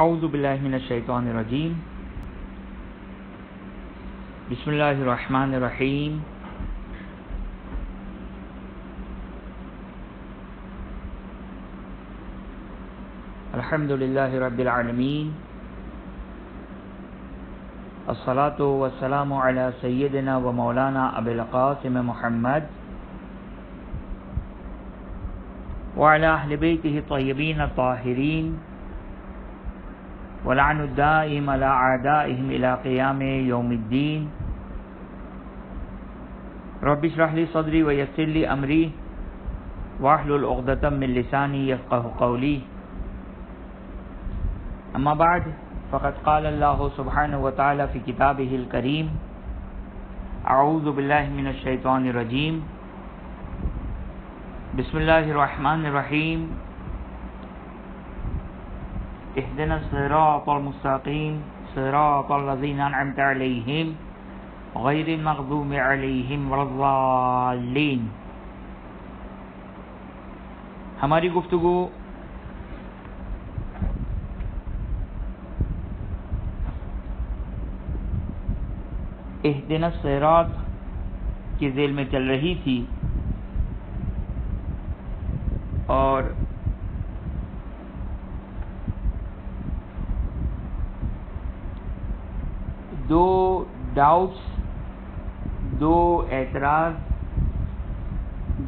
औज़ुबिल्लाहिमिनश्शैतानिर्रजीम बिस्मिल्लाहिर्रहमानिर्रहीम अल्हम्दुलिल्लाहि रब्बिल आलमीन अस्सलातु वस्सलामु अला सय्यिदिना व मौलाना अबिल कासिम मुहम्मद व अला अहलि बैतिहि अत्तय्यिबीन अत्ताहिरीन व लानुद्दाइम अला आदाइहिम इला क़ियामि यौमिद्दीन रब्बि इश्रह लि सद्री व यस्सिर लि अम्री वाहलुल उक़दतम मिन लिसानी यफ़क़हु क़ौली अम्मा बाद फ़क़द क़ाल अल्लाहु सुब्हानहु व तआला फ़ी किताबिहिल करीम अऊज़ु बिल्लाहि मिनश्शैतानिर्रजीम बिस्मिल्लाहिर्रहमानिर्रहीम इहदिनस सिरातल मुस्ताक़ीम सिरातल लज़ीना अनअमता अलैहिम ग़ैरिल मग़दूबि अलैहिम वलद्दाल्लीन। हमारी गुफ्तगू इहदिनस सिरात के ज़ेल में चल रही थी और दो डाउट्स, दो एतराज़,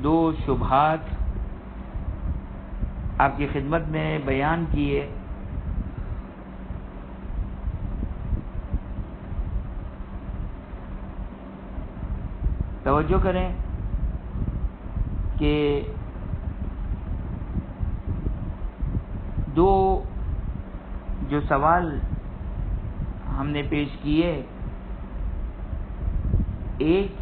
दो शुबहात आपकी खिदमत में बयान किए। तवज्जो करें कि दो जो सवाल हमने पेश किए, एक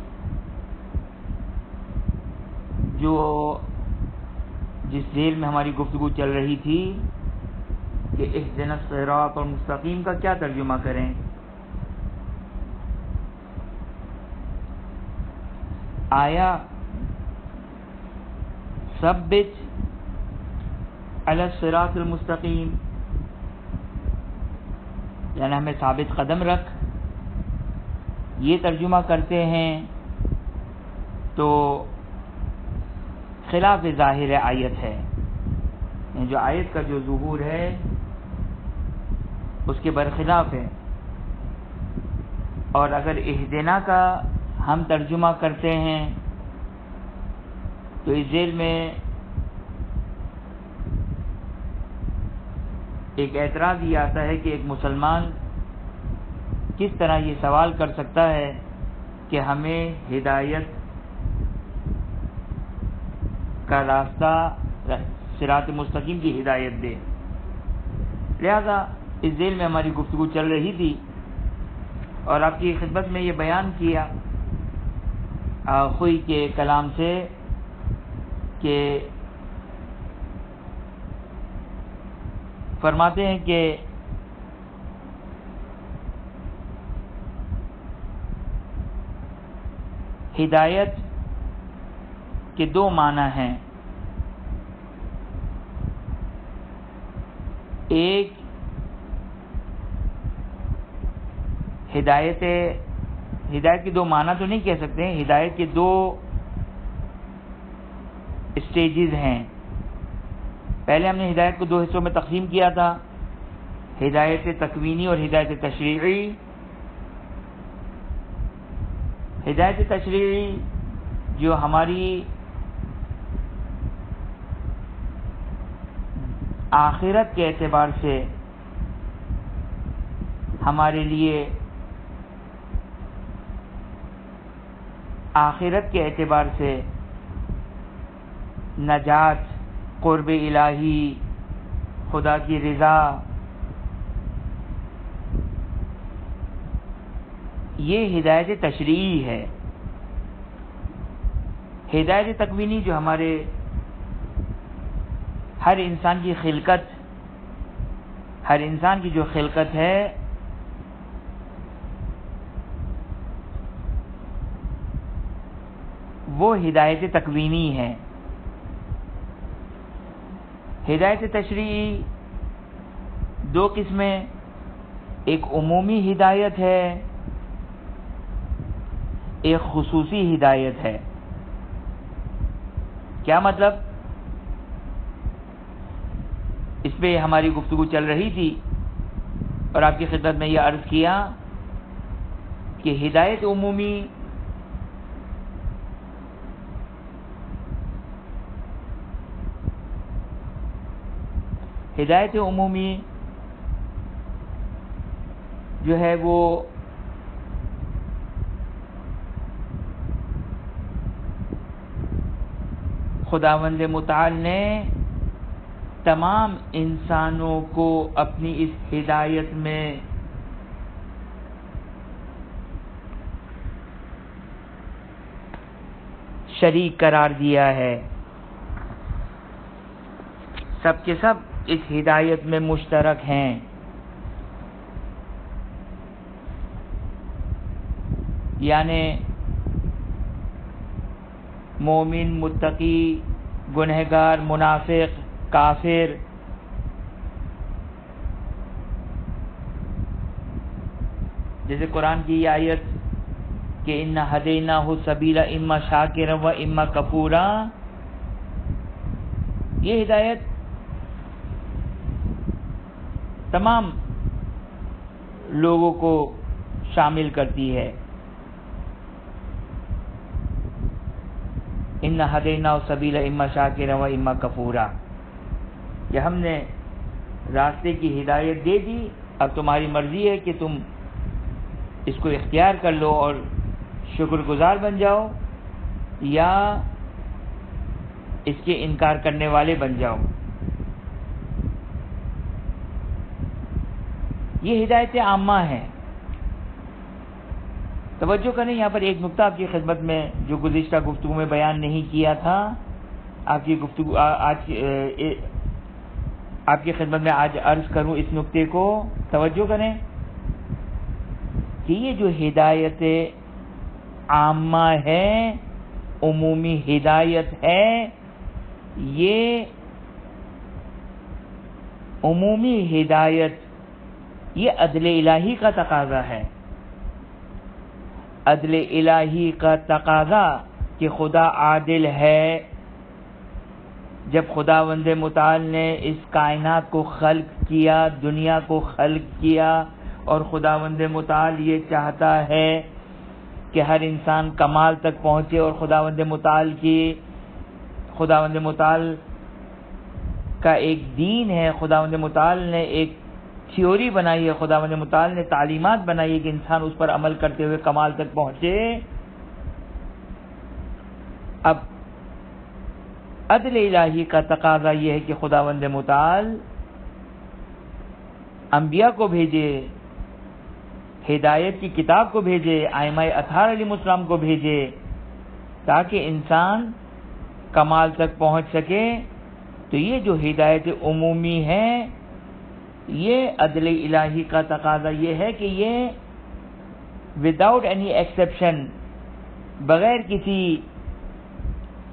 जो जिस जेल में हमारी गुफ्तगू चल रही थी कि इहदिनस सिरातल मुस्तक़ीम का क्या तर्जुमा करें। आया सब्बित अला सिरातिल मुस्तक़ीम, यानी हमें साबित कदम रख, ये तर्जुमा करते हैं तो खिलाफ ज़ाहिर आयत है। जो आयत का जो ज़ुहूर है उसके बरखिलाफ है। और अगर इहदिना का हम तर्जुमा करते हैं तो इस जेल में एक एतराज़ ये आता है कि एक मुसलमान किस तरह ये सवाल कर सकता है कि हमें हिदायत का रास्ता सिरात मुस्तकीम की हिदायत दे। लिहाजा इस जेल में हमारी गुफ्तगू चल रही थी और आपकी खिदमत में ये बयान किया खुई के कलाम से कि फरमाते हैं कि हिदायत के दो माना हैं, एक हिदायत के दो माना तो नहीं कह सकते, हिदायत के दो स्टेजेस हैं। पहले हमने हिदायत को दो हिस्सों में तकसीम किया था, हिदायत तकवीनी और हिदायत तशरीई। हिदायत तशरीई जो हमारी आखिरत के एतबार से हमारे लिए, आखिरत के एतबार से नजात, क़ुर्ब इलाही, खुदा की रज़ा, ये हिदायत तशरीई है। हिदायत तकवीनी जो हमारे हर इंसान की खिलकत, हर इंसान की जो खिलकत है वो हिदायत तकवीनी है। हिदायत तशरीई दो किस्में, एक उमूमी हिदायत है, एक खुसूसी हिदायत है। क्या मतलब? इस पर हमारी गुफ्तगू चल रही थी और आपकी खिदमत में यह अर्ज किया कि हिदायत उमूमी जो है वो खुदावंद मुताल ने तमाम इंसानों को अपनी इस हिदायत में शरीक करार दिया है। सब के सब इस हिदायत में मुश्तरक हैं। यानी मोमिन, मुत्तकी, गुनहगार, मुनाफिक, काफिर, जैसे कुरान की आयत कि इन्ना हदैनाहु सबीला इम्मा शाकिरा व इम्मा कफूरा, ये हिदायत तमाम लोगों को शामिल करती है। इन्ना हदैनाहु सबीला इम्मा शाकिरा व इम्मा कफूरा, ये हमने रास्ते की हिदायत दे दी, अब तुम्हारी मर्जी है कि तुम इसको इख्तियार कर लो और शुक्रगुजार बन जाओ या इसके इनकार करने वाले बन जाओ। ये हिदायत आम्मा है। तवज्जो करें यहाँ पर एक नुक्ता आपकी खिदमत में जो गुज़िश्ता गुफ्तगू में बयान नहीं किया था, आपकी गुफ्तगू आज आपकी खिदमत में आज अर्ज करूँ इस नुक्ते को। तवज्जो करें कि ये जो हिदायत आम्मा है, उमूमी हिदायत है, ये उमूमी हिदायत ये अदले इलाही का तकाजा है। अदले इलाही का तकाजा कि खुदा आदिल है। जब खुदावंद मुताल ने इस कायनात को खल्क किया, दुनिया को खल्क किया, और खुदावंद मुताल ये चाहता है कि हर इंसान कमाल तक पहुँचे और खुदावंद मुताल का एक दीन है, खुदावंद मुताल ने एक थ्योरी बनाई है, खुदावंद मुताल ने तालीमात बनाई है कि इंसान उस पर अमल करते हुए कमाल तक पहुँचे। अब अदल इलाही का तकाजा यह है कि खुदावंद मुताल अंबिया को भेजे, हिदायत की किताब को भेजे, आइमाए अथार अलैहिस्सलाम को भेजे, ताकि इंसान कमाल तक पहुँच सके। तो ये जो हिदायत उमूमी है, ये अदल इलाही का तकाजा ये है कि ये विदाउट एनी एक्सेप्शन, बग़ैर किसी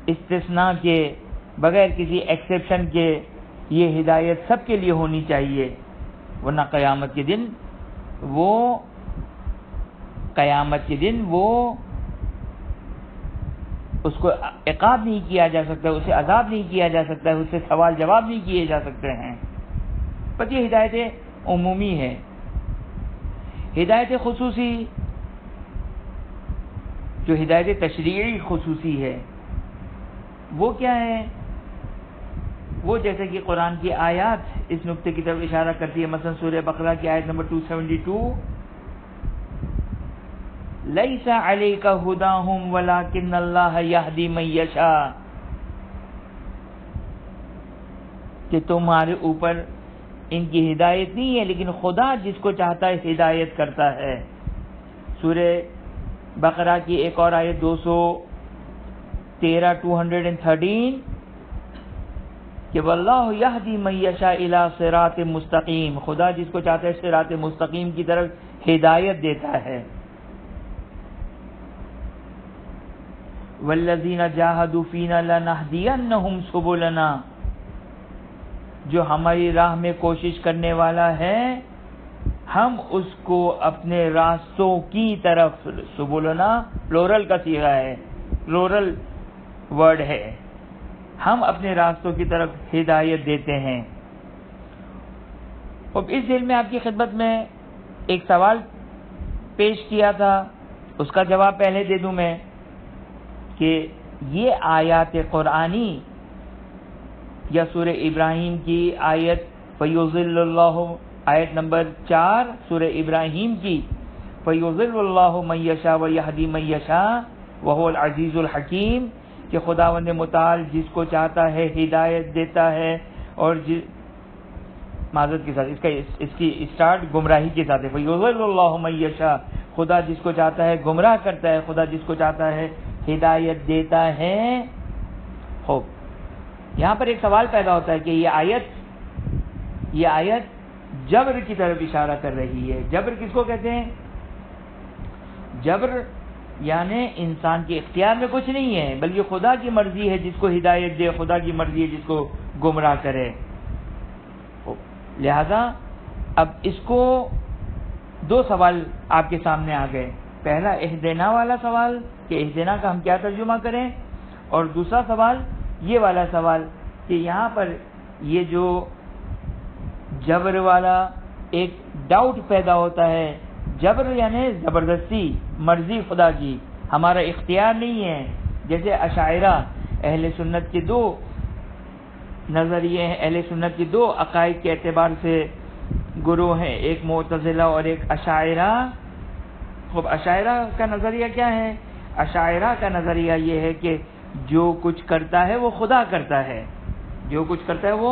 इस्तिस्ना के, बग़ैर किसी एक्सेप्शन के, ये हिदायत सबके लिए होनी चाहिए, वरना क़यामत के दिन वो उसको इक़ाब नहीं किया जा सकता, उसे अज़ाब नहीं किया जा सकता है, उससे सवाल जवाब नहीं किए जा सकते हैं। पर यह हिदायत उमूमी है। हिदायत खुसूसी जो हिदायत तशरीई खुसूसी है वो क्या है? वो जैसे कि कुरान की आयत इस नुक्ते की तरफ इशारा करती है, मसलन सूरह बकरा की आयत नंबर 272, लैसा अलैका हुदाहुम वलाकिन्नल्लाह यहदी मन यशा, कि तुम्हारे ऊपर इनकी हिदायत नहीं है, लेकिन खुदा जिसको चाहता है हिदायत करता है। सूरह बकरा की एक और आयत 213 213 कि वल्लाहु यहदी मन यशा इला सिरात मुस्तकीम, खुदा जिसको चाहता है सिरात मुस्तकीम की तरफ हिदायत देता है। वल्लज़ीना जाहदू फीना लनहदियन्नहुम सुबुलना, जो हमारी राह में कोशिश करने वाला है, हम उसको अपने रास्तों की तरफ, सुबुलना प्लूरल का सीगा है, प्लूरल वर्ड है, हम अपने रास्तों की तरफ हिदायत देते हैं। अब इस दिन में आपकी खिदमत में एक सवाल पेश किया था, उसका जवाब पहले दे दूं मैं कि ये आयत कुरानी या सूरह इब्राहिम की आयत फयुज़िल्लुल्लाहु, आयत नंबर 4 सूरह इब्राहिम की, फयुज़िल्लुल्लाहु मन यशा व यहदी मन यशा व हुवल अज़ीज़ुल हकीम, कि खुदावंद मुताल जिसको चाहता है हिदायत देता है और माजत के साथ इसकी स्टार्ट गुमराही के साथ है, फयुज़िल्लुल्लाहु मन यशा, खुदा जिसको चाहता है गुमराह करता है, खुदा जिसको चाहता है हिदायत देता है। हो यहाँ पर एक सवाल पैदा होता है कि ये आयत जबर की तरफ इशारा कर रही है। जबर किसको कहते हैं? जबर यानी इंसान के इख्तियार में कुछ नहीं है, बल्कि खुदा की मर्जी है जिसको हिदायत दे, खुदा की मर्जी है जिसको गुमराह करे। लिहाजा अब इसको दो सवाल आपके सामने आ गए, पहला इहदेना वाला सवाल कि इहदेना का हम क्या तर्जुमा करें, और दूसरा सवाल ये वाला सवाल कि यहाँ पर ये जो जबर वाला एक डाउट पैदा होता है, जबर यानी ज़बरदस्ती, मर्जी खुदा की, हमारा इख्तियार नहीं है। जैसे अशायरा, अहले सुन्नत के दो नज़रिए हैं, अहले सुन्नत के दो अकायद के अतबार से गुरु हैं, एक मुतज़िला और एक अशायरा। खूब, अशायरा का नज़रिया क्या है? अशायरा का नज़रिया ये है कि जो कुछ करता है वो खुदा करता है, जो कुछ करता है वो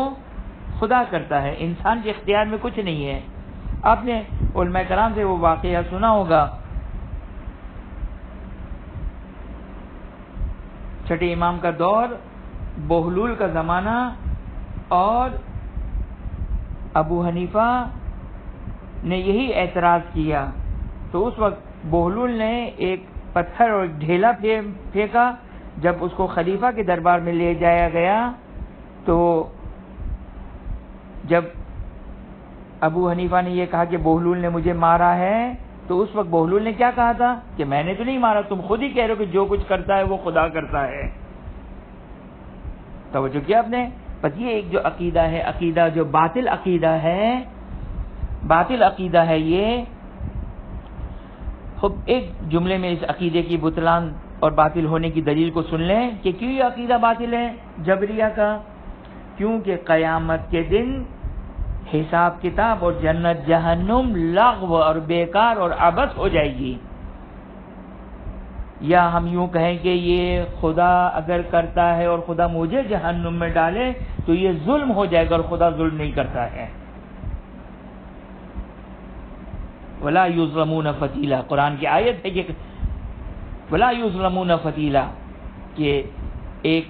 खुदा करता है, इंसान के इख्तियार में कुछ नहीं है। आपने उलमा कराम से वो वाक़या सुना होगा, छठे इमाम का दौर, बहलूल का ज़माना और अबू हनीफा ने यही एतराज़ किया। तो उस वक्त बहलूल ने एक पत्थर और ढेला फेंका, जब उसको खलीफा के दरबार में ले जाया गया तो जब अबू हनीफा ने यह कहा कि बहलूल ने मुझे मारा है, तो उस वक्त बहलूल ने क्या कहा था कि मैंने तो नहीं मारा, तुम खुद ही कह रहे हो कि जो कुछ करता है वो खुदा करता है। तो जो किया आपने, बस ये एक जो अकीदा है, अकीदा जो बातिल अकीदा है, बातिल अकीदा है ये। खूब, एक जुमले में इस अकीदे की बुतलान और बातिल होने की दलील को सुन लें कि क्यों ये अकीदा बातिल है जबरिया का। क्योंकि क़यामत के दिन हिसाब किताब और जन्नत जहन्नुम लग़्व और बेकार और अबस हो जाएगी, या हम यूं कहें कि ये खुदा अगर करता है और खुदा मुझे जहन्नुम में डाले तो ये जुल्म हो जाएगा, और खुदा जुल्म नहीं करता है। वला युज़लमून फतीला, कुरान की आयत है कि वला युज़लमून फतीला, कि एक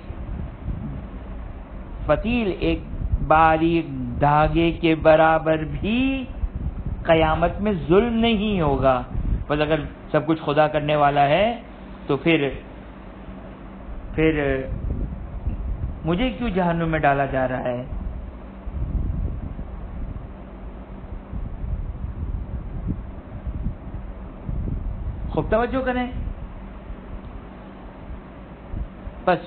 फतील एक बारीक धागे के बराबर भी क़यामत में जुल्म नहीं होगा। बस अगर सब कुछ खुदा करने वाला है तो फिर मुझे क्यों जहन्नुम में डाला जा रहा है। खूब तवज्जो करें। बस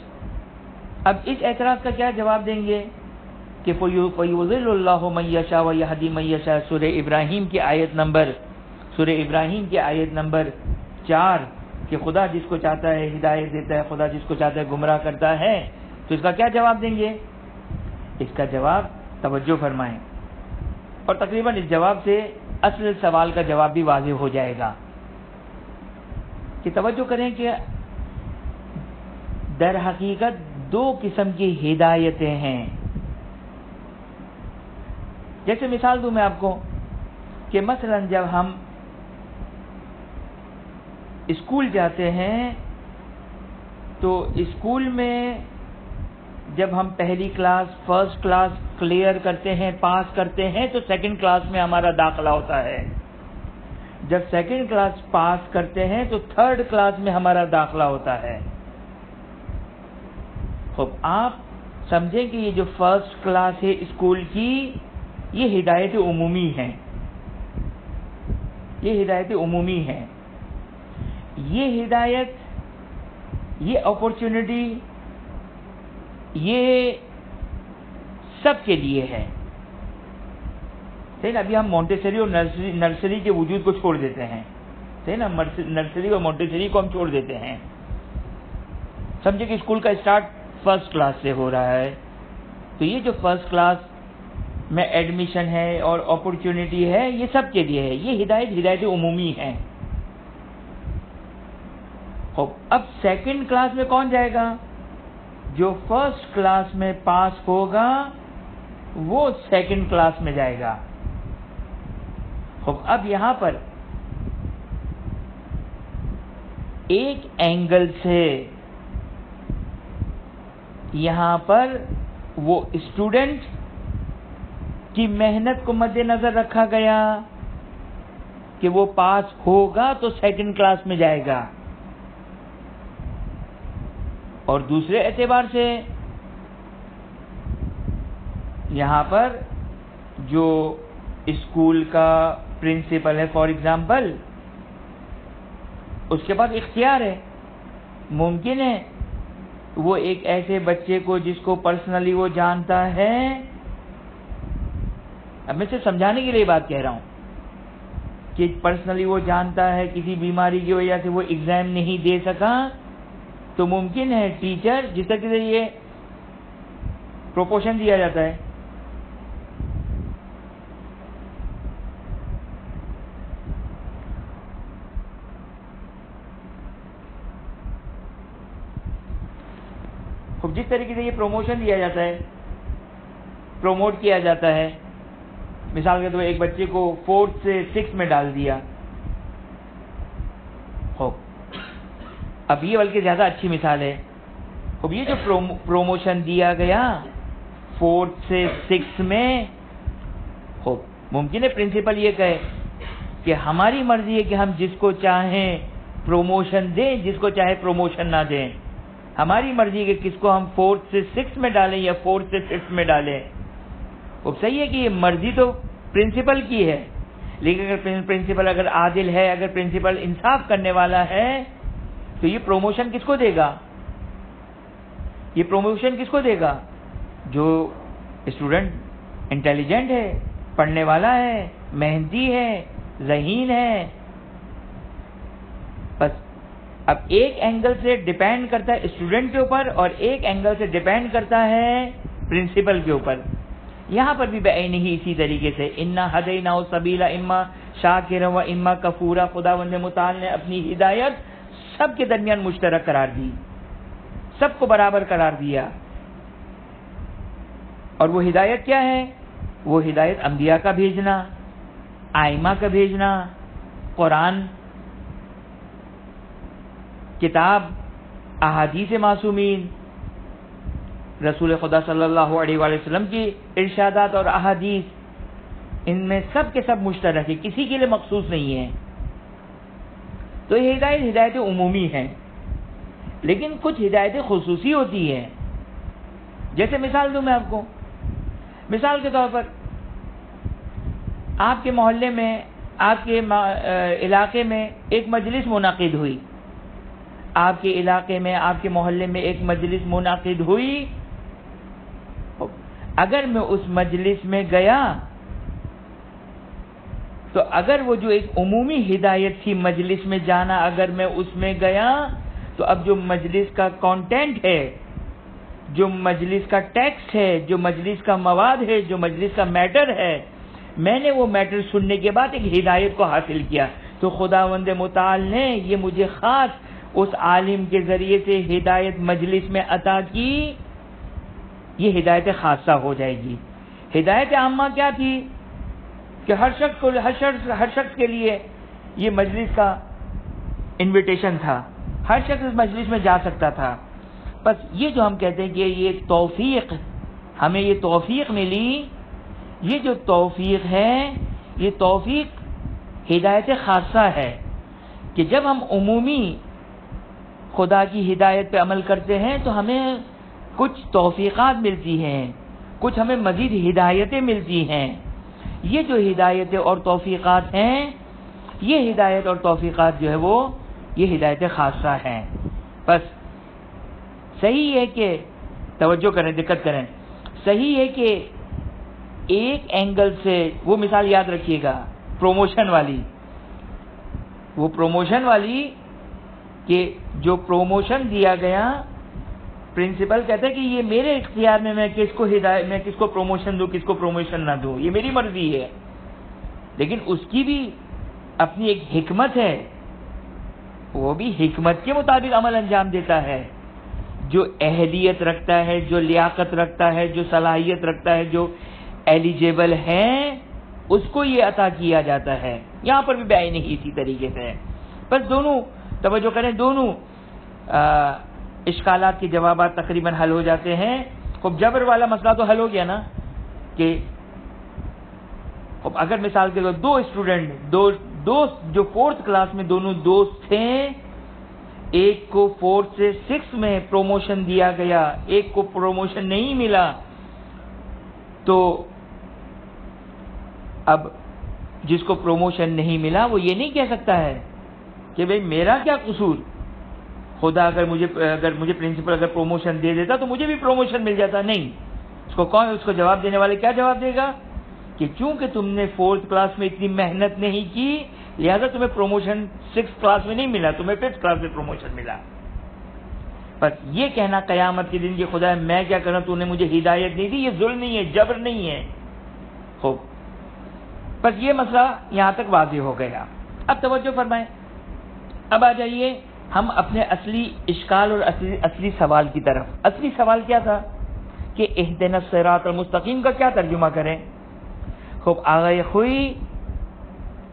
अब इस एतराज़ का क्या जवाब देंगे कि फयुज़िल्लुल्लाहु मन यशा व यहदी मन यशा, सूरह इब्राहिम की आयत नंबर 4, कि खुदा जिसको चाहता है हिदायत देता है, खुदा जिसको चाहता है गुमराह करता है। तो इसका क्या जवाब देंगे? इसका जवाब तवज्जो फरमाएं, और तकरीबन इस जवाब से असल सवाल का जवाब भी वाज़ेह हो जाएगा। कि तवज्जो करें कि दर हकीकत दो किस्म की हिदायतें हैं। जैसे मिसाल दूं मैं आपको कि मसलन जब हम स्कूल जाते हैं तो स्कूल में जब हम पहली क्लास, फर्स्ट क्लास क्लियर करते हैं, पास करते हैं, तो सेकंड क्लास में हमारा दाखिला होता है। जब सेकंड क्लास पास करते हैं तो थर्ड क्लास में हमारा दाखिला होता है। खूब, आप समझें कि ये जो फर्स्ट क्लास है स्कूल की, ये हिदायत उमूमी है, ये हिदायत उमूमी है, ये हिदायत, ये अपॉर्चुनिटी ये सबके लिए है। ठीक है, अभी हम मोंटेसरी और नर्सरी के वजूद को छोड़ देते हैं, ठीक है ना, नर्सरी और मोंटेसरी को हम छोड़ देते हैं। समझे कि स्कूल का स्टार्ट फर्स्ट क्लास से हो रहा है, तो ये जो फर्स्ट क्लास में एडमिशन है और अपॉर्चुनिटी है ये सबके लिए है, ये हिदायत हिदायत उमूमी है। अब सेकंड क्लास में कौन जाएगा? जो फर्स्ट क्लास में पास होगा वो सेकंड क्लास में जाएगा। अब यहां पर एक एंगल से यहां पर वो स्टूडेंट की मेहनत को मद्देनजर रखा गया कि वो पास होगा तो सेकंड क्लास में जाएगा, और दूसरे एतबार से यहाँ पर जो स्कूल का प्रिंसिपल है फॉर एग्जाम्पल, उसके पास इख्तियार है, मुमकिन है वो एक ऐसे बच्चे को जिसको पर्सनली वो जानता है, अब मैं सिर्फ समझाने के लिए बात कह रहा हूँ, कि पर्सनली वो जानता है किसी बीमारी की वजह से वो एग्जाम नहीं दे सका, तो मुमकिन है टीचर, जिस तरह से ये प्रोपोर्शन दिया जाता है, जिस तरीके से ये प्रोमोशन दिया जाता है, प्रोमोट किया जाता है, मिसाल के तौर पर एक बच्चे को 4th से 6th में डाल दिया हो, अब ये बल्कि ज्यादा अच्छी मिसाल है। अब ये जो प्रोमोशन दिया गया 4th से 6th में हो, मुमकिन है प्रिंसिपल ये कहे कि हमारी मर्जी है कि हम जिसको चाहें प्रोमोशन दें, जिसको चाहे प्रोमोशन ना दें, हमारी मर्जी के किसको हम 4th से 6th में डालें या 4th से 5th में डालें। अब सही है कि ये मर्जी तो प्रिंसिपल की है, लेकिन अगर प्रिंसिपल अगर आदिल है, अगर प्रिंसिपल इंसाफ करने वाला है, तो ये प्रोमोशन किसको देगा? ये प्रोमोशन किसको देगा? जो स्टूडेंट इंटेलिजेंट है, पढ़ने वाला है, मेहनती है, ज़हीन है। बस अब एक एंगल से डिपेंड करता है स्टूडेंट के ऊपर और एक एंगल से डिपेंड करता है प्रिंसिपल के ऊपर। यहाँ पर भी बेन ही इसी तरीके से इन्ना हदैना सबीला इम्मा शाकिरा व इम्मा कफूरा, खुदावंद मुताल ने अपनी हिदायत सबके दरमियान मुश्तरक करार दी, सबको बराबर करार दिया। और वो हिदायत क्या है? वो हिदायत अंबिया का भेजना, आइमा का भेजना, कुरान, किताब, अहादीस मासूमीन, रसूल खुदा सल्लल्लाहु अलैहि वसल्लम की इर्शादात और अहादीस, इनमें सब के सब मुश्तरक है, किसी के लिए मखसूस नहीं है। तो ये हिदायत हिदायत उमूमी है, लेकिन कुछ हिदायतें खुसूसी होती हैं। जैसे मिसाल दूं मैं आपको, मिसाल के तौर पर आपके मोहल्ले में, आपके इलाके में एक मजलिस मुनाकिद हुई, आपके इलाके में, आपके मोहल्ले में एक मजलिस मुनाकिद हुई। अगर मैं उस मजलिस में गया तो अगर वो जो एक उमूमी हिदायत थी मजलिस में जाना, अगर मैं उसमें गया तो अब जो मजलिस का कंटेंट है, जो मजलिस का टेक्स्ट है, जो मजलिस का मवाद है, जो मजलिस का मैटर है, मैंने वो मैटर सुनने के बाद एक हिदायत को हासिल किया। तो खुदावंद मुताल ने ये मुझे खास उस आलिम के जरिए से हिदायत मजलिस में अता की, ये हिदायत खासा हो जाएगी। हिदायत आम्मा क्या थी? कि हर शख्स को, हर शख्स के लिए ये मजलिस का इनविटेशन था, हर शख्स इस मजलिस में जा सकता था। बस ये जो हम कहते हैं कि ये तौफीक, हमें ये तौफीक मिली, ये जो तौफीक है, ये तौफीक हिदायत खासा है कि जब हम उमूमी खुदा की हिदायत पे अमल करते हैं तो हमें कुछ तौफीक़ात मिलती हैं, कुछ हमें मज़ीद हिदायतें मिलती हैं। ये जो हिदायतें और तौफीक़ात हैं, ये हिदायत और तौफीक़ात जो है वो ये हिदायत खासा हैं। बस सही है कि तवज्जो करें, दिक्कत करें, सही है कि एक एंगल से वो मिसाल याद रखिएगा प्रोमोशन वाली, वो प्रोमोशन वाली कि जो प्रोमोशन दिया गया प्रिंसिपल कहता है कि ये मेरे इख्तियार में मैं किसको प्रोमोशन दूँ, किसको प्रोमोशन ना दूँ, ये मेरी मर्जी है। लेकिन उसकी भी अपनी एक हिकमत है, वो भी हिकमत के मुताबिक अमल अंजाम देता है। जो अहलियत रखता है, जो लियाकत रखता है, जो सलाहियत रखता है, जो एलिजिबल है, उसको ये अता किया जाता है। यहाँ पर भी बयान ही इसी तरीके से है। बस दोनों तवज्जो करें, दोनों इश्कालात के जवाब तकरीबन हल हो जाते हैं। खूब जबर वाला मसला तो हल हो गया ना कि अगर मिसाल के तौर पर दो स्टूडेंट दोस्त जो फोर्थ क्लास में दोनों दोस्त थे, एक को 4 से 6 में प्रोमोशन दिया गया, एक को प्रोमोशन नहीं मिला, तो अब जिसको प्रोमोशन नहीं मिला वो ये नहीं कह सकता है कि भाई मेरा क्या कसूर, खुदा अगर मुझे प्रिंसिपल अगर प्रोमोशन दे देता तो मुझे भी प्रोमोशन मिल जाता। नहीं, उसको कौन, उसको जवाब देने वाले क्या जवाब देगा कि चूंकि तुमने 4th क्लास में इतनी मेहनत नहीं की लिहाजा तुम्हें प्रोमोशन 6th क्लास में नहीं मिला, तुम्हें 5th क्लास में प्रोमोशन मिला। बस ये कहना कयामत के दिन कि खुदा मैं क्या करूं, तूने मुझे हिदायत नहीं दी, ये जुल्म नहीं है, जबर नहीं है। खूब, बस ये मसला यहाँ तक वाज़े हो गया। अब तवज्जो फरमाएं, अब आ जाइए हम अपने असली इश्काल और असली सवाल की तरफ। असली सवाल क्या था कि इहदिनस सिरातल मुस्तकीम का क्या तर्जुमा करें। खूब, आगे हुई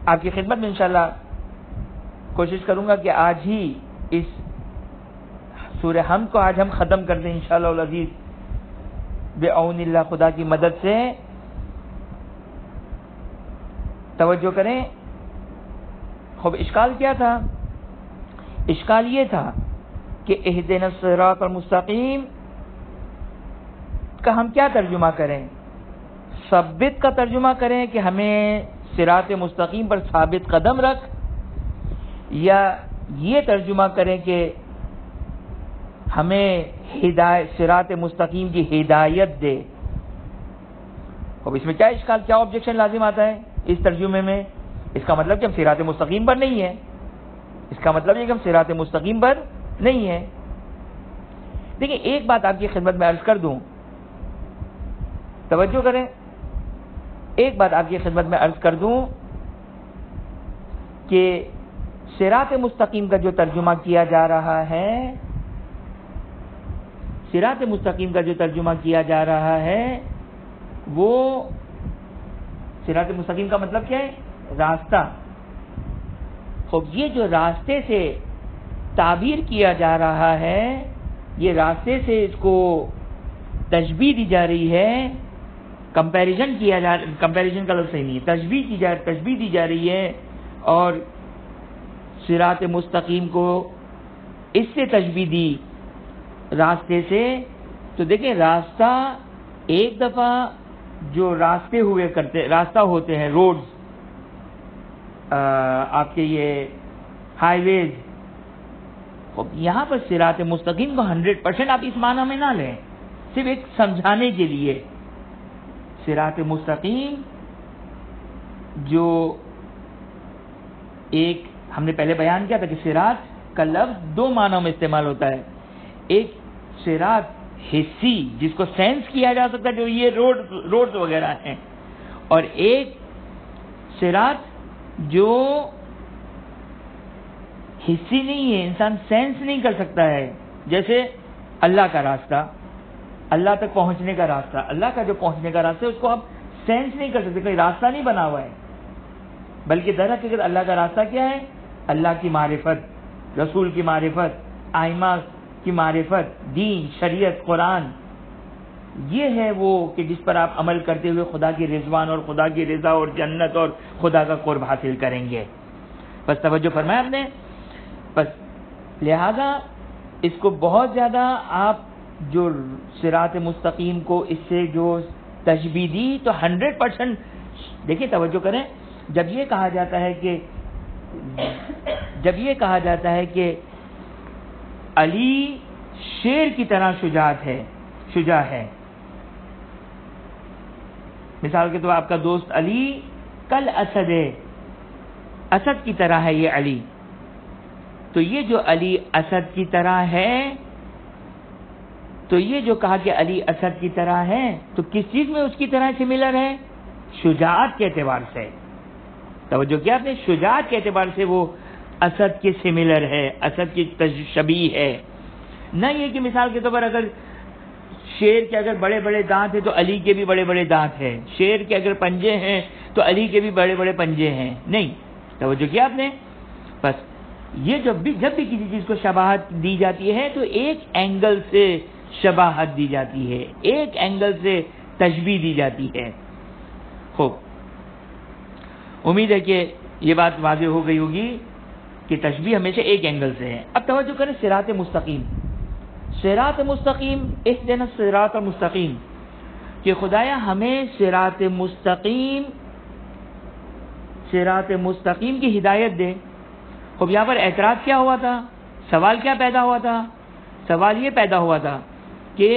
आपकी खिदमत में इंशाल्लाह कोशिश करूंगा कि आज ही इस सूरह हमद को आज हम ख़त्म कर दें इंशाल्लाह उल अज़ीज़ बिऔनिल्लाह, खुदा की मदद से। तवज्जो करें। खूब, इश्काल क्या था? इश्काल ये था कि इहदिनस सिरातल मुस्तकीम का हम क्या तर्जुमा करें। सब्बित का तर्जुमा करें कि हमें सिरात मुस्तकीम पर साबित कदम रख, या ये तर्जुमा करें कि हमें हिदायत सिरात मुस्तकीम की हिदायत दे। अब इसमें क्या इश्काल, क्या ऑब्जेक्शन लाजिम आता है इस तर्जुमे में? इसका मतलब कि हम सिरात मुस्तकीम पर नहीं है, इसका मतलब ये कि हम सिरात मुस्तकीम पर नहीं है। देखिए, एक बात आपकी खिदमत में अर्ज कर दूं, तवज्जो करें, एक बात आपकी खिदमत में अर्ज कर दूं कि सिरात मुस्तकीम का जो तर्जुमा किया जा रहा है, सिरात मुस्तकीम का जो तर्जुमा किया जा रहा है, वो सिरात मुस्तकीम का मतलब क्या है? रास्ता। खूब, ये जो रास्ते से ताबीर किया जा रहा है, ये रास्ते से इसको तशबीह दी जा रही है, कंपैरिजन का लफ्ज़ सही नहीं है, तशबीह दी जा रही है, और सिरात मुस्तकीम को इससे तशबीह दी, रास्ते से। तो देखें, रास्ता एक दफ़ा जो रास्ते हुए करते, रास्ता होते हैं रोड्स, आपके ये हाईवेज। यहाँ पर सिरात मुस्तकीम को 100% आप इस माना में ना लें, सिर्फ एक समझाने के लिए। सिरात मुस्तकीम जो एक हमने पहले बयान किया था कि सिरात का लफ्ज़ दो मानों में इस्तेमाल होता है। एक सिरात हिस्सी जिसको सेंस किया जा सकता है, जो ये रोड वगैरह हैं, और एक सिरात जो हिस्सी नहीं है, इंसान सेंस नहीं कर सकता है, जैसे अल्लाह का रास्ता, अल्लाह तक पहुंचने का रास्ता। अल्लाह का जो पहुंचने का रास्ता है उसको आप सेंस नहीं कर सकते, कोई रास्ता नहीं बना हुआ है, बल्कि दरअसल अल्लाह का रास्ता क्या है? अल्लाह की मारिफत, रसूल की मारिफत, आइमा की मारिफत, दीन, शरीयत, कुरान, ये है वो कि जिस पर आप अमल करते हुए खुदा की रिजवान और खुदा की रजा और जन्नत और खुदा का कुर्ब हासिल करेंगे। बस तवज्जो फरमाया आपने। बस लिहाजा इसको बहुत ज़्यादा आप जो सिरात मुस्तकीम को इससे जो तशबी दी तो 100% देखिए तवज्जो करें। जब ये कहा जाता है कि अली शेर की तरह शुजा है, मिसाल के तौर आपका दोस्त अली कल असद है, असद की तरह है ये अली, तो ये जो अली असद की तरह है, तो ये जो कहा कि अली असद की तरह है तो किस चीज में उसकी तरह सिमिलर है? शुजात के एतबार से। तवज्जो किया आपने, शुजात के एतबार से वो असद के सिमिलर है, असद की तशबीह है। न ये कि मिसाल के तौर पर अगर शेर के अगर बड़े बड़े दांत हैं तो अली के भी बड़े बड़े दांत हैं, शेर के अगर पंजे हैं तो अली के भी बड़े बड़े पंजे हैं, नहीं। तवज्जो किया आपने। बस ये जब भी किसी चीज को शबाहत दी जाती है तो एक एंगल से शबाहत दी जाती है, एक एंगल से तशबीह दी जाती है। खूब, उम्मीद है कि ये बात वाज़े हो गई होगी कि तशबीह हमेशा एक एंगल से है। अब तवज्जो करें सिरात मुस्तकीम, इहदिना सिरात मुस्तकीम, कि खुदाया हमें सिरात मुस्तकीम की हिदायत दे। खूब, यहाँ पर एतराज़ क्या हुआ था, सवाल क्या पैदा हुआ था? सवाल ये पैदा हुआ था कि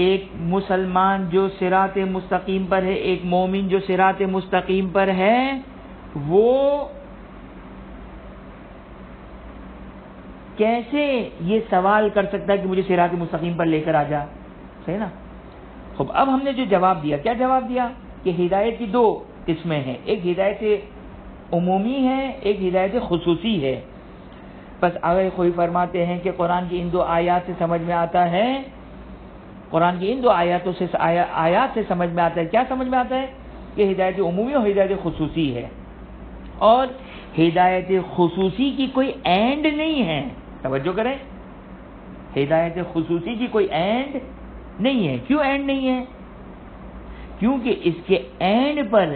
एक मुसलमान जो सिराते मुस्तकीम पर है, एक मोमिन जो सिराते मुस्तकीम पर है, वो कैसे ये सवाल कर सकता है कि मुझे सिराते मुस्तकीम पर लेकर आ जा, सही ना। खूब, अब हमने जो जवाब दिया, क्या जवाब दिया कि हिदायत की दो किस्में हैं, एक हिदायत उमूमी है, एक हिदायत खुसूसी है। बस आगे कोई फरमाते हैं कि कुरान की इन दो आयात से समझ में आता है, क्या समझ में आता है कि हिदायत उमूमी और हिदायत खुसूसी है, और हिदायत खुसूसी की कोई एंड नहीं है। तवज्जो करें, हिदायत खुसूसी की कोई एंड नहीं है। क्यों एंड नहीं है? क्योंकि इसके एंड पर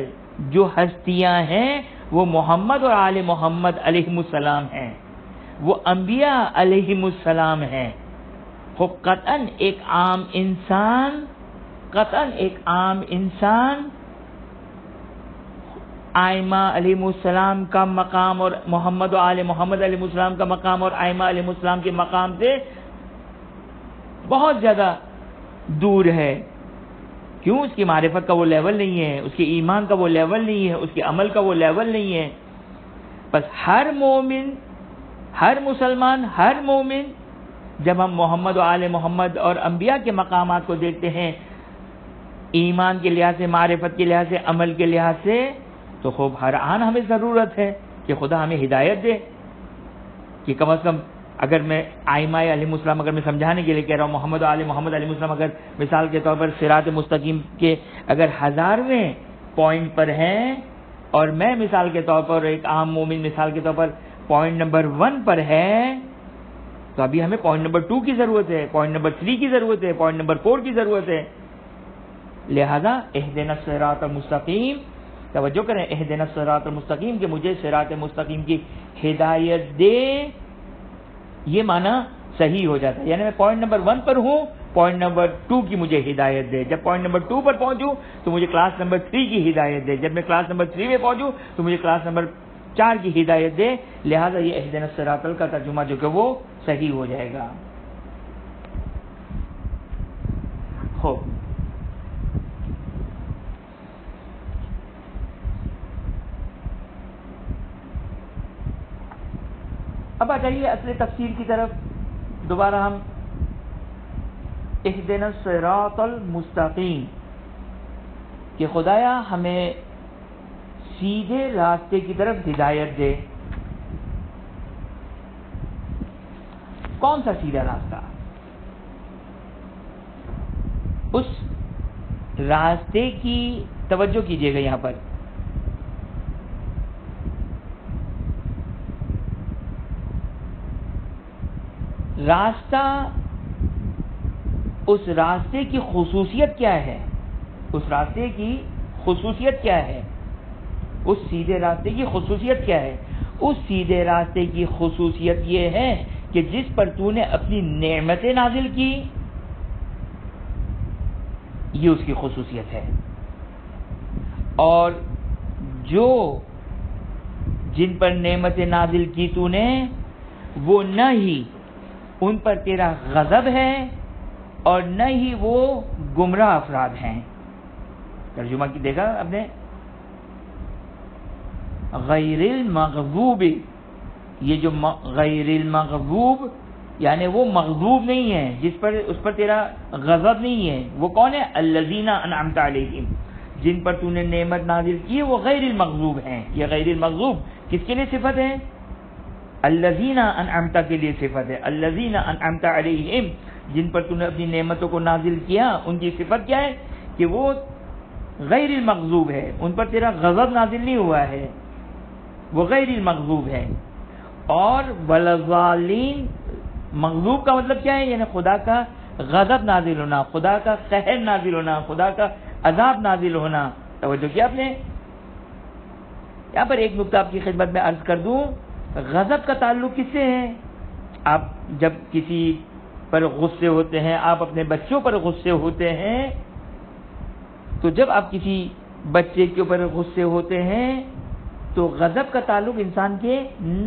जो हस्तियां हैं वो मोहम्मद और आले मोहम्मद अलैहिमुस्सलाम हैं, वो अंबिया अलैहिमुस्सलाम हैं। वो कतन एक आम इंसान आइमा अलैहिमुस्सलाम का मकाम और मोहम्मद और आले मोहम्मद अलैहिमुस्सलाम का मकाम और आइमा अलैहिमुस्सलाम के मकाम से बहुत ज़्यादा दूर है। क्यों? उसकी मारिफत का वो लेवल नहीं है, उसके ईमान का वो लेवल नहीं है, उसके अमल का वो लेवल नहीं है। बस हर मोमिन, हर मुसलमान, हर मोमिन जब हम मोहम्मद और आले मोहम्मद और अंबिया के मकामात को देखते हैं ईमान के लिहाज से, मारिफत के लिहाज से, अमल के लिहाज से, तो खूब हर आन हमें ज़रूरत है कि खुदा हमें हिदायत दे कि कम अज़ कम अगर मैं आइमाए अलैहिस्सलाम, अगर मैं समझाने के लिए कह रहा हूँ मोहम्मद आले मोहम्मद अलैहिस्सलाम, अगर मिसाल के तौर पर सिरात मुस्तकीम के अगर 1000वें पॉइंट पर हैं और मैं मिसाल के तौर पर एक आम मोमिन मिसाल के तौर पर पॉइंट नंबर 1 पर है, तो अभी हमें पॉइंट नंबर 2 की ज़रूरत है, पॉइंट नंबर 3 की ज़रूरत है, पॉइंट नंबर 4 की ज़रूरत है। लिहाजा इहदिना सिरात मुस्तकीम, तवज्जो करें, इहदिना सिरात मुस्तकीम कि मुझे सिरात मुस्तकीम की हिदायत दे, ये माना सही हो जाता है। यानी मैं पॉइंट नंबर 1 पर हूँ, पॉइंट नंबर 2 की मुझे हिदायत दे, जब पॉइंट नंबर 2 पर पहुँचूँ तो मुझे क्लास नंबर 3 की हिदायत दे, जब मैं क्लास नंबर 3 में पहुँचूँ तो मुझे क्लास नंबर 4 की हिदायत दे। लिहाजा ये इहदिना सिरातल का तर्जुमा जो कि वो सही हो जाएगा। हो अब आ जाइए असली तफसीर की तरफ दोबारा। हम इहदिना सिरातल मुस्तकीम कि खुदाया हमें सीधे रास्ते की तरफ हिदायत दे। कौन सा सीधा रास्ता? उस रास्ते की तवज्जो कीजिएगा यहां पर रास्ता, उस रास्ते की खुसूसियत क्या है, उस रास्ते की खुसूसियत क्या है। उस सीधे रास्ते की खसूसियत क्या है? उस सीधे रास्ते की खसूसियत ये है कि जिस पर तूने अपनी नेमतें नाजिल की, ये उसकी खसूसियत है। और जो जिन पर नेमतें नाजिल की तूने, वो न ही उन पर तेरा गजब है और न ही वो गुमराह अफराद हैं। तर्जुमा की देखा आपने, गैरिल मग़ज़ूब, ये जो गैरिल मग़ज़ूब यानी वो मग़ज़ूब नहीं है, जिस पर उस पर तेरा गजब नहीं है, वो कौन है? अल्लज़ीना अनअमत अलैहिम, जिन पर तूने नेमत नाज़िल की है, वो गैरिल मग़ज़ूब हैं। ये गैरिल मग़ज़ूब किसके लिए सिफत है? अल्लज़ीना अनअमत के लिए सिफत है। अल्लज़ीना अनअमत अलैहिम, जिन पर तूने अपनी नेमतों को नाजिल किया, उनकी सिफत क्या है? कि वो गैरिल मग़ज़ूब है, उन पर तेरा गजब नाजिल नहीं हुआ है, वो गैरिल मग़ज़ूब है। और वलज़ालीन, मग़ज़ूब का मतलब क्या है? यानी खुदा का गजब नाजिल होना, खुदा का कहर नाजिल होना, खुदा का अजाब नाजिल होना। तवज्जो किया आपने? यहाँ पर एक नुक्ता आपकी खिदमत में अर्ज कर दूँ, गजब का ताल्लुक किससे है? आप जब किसी पर गुस्से होते हैं, आप अपने बच्चों पर गुस्से होते हैं, तो जब आप किसी बच्चे के ऊपर गुस्से होते हैं तो गजब का ताल्लुक इंसान के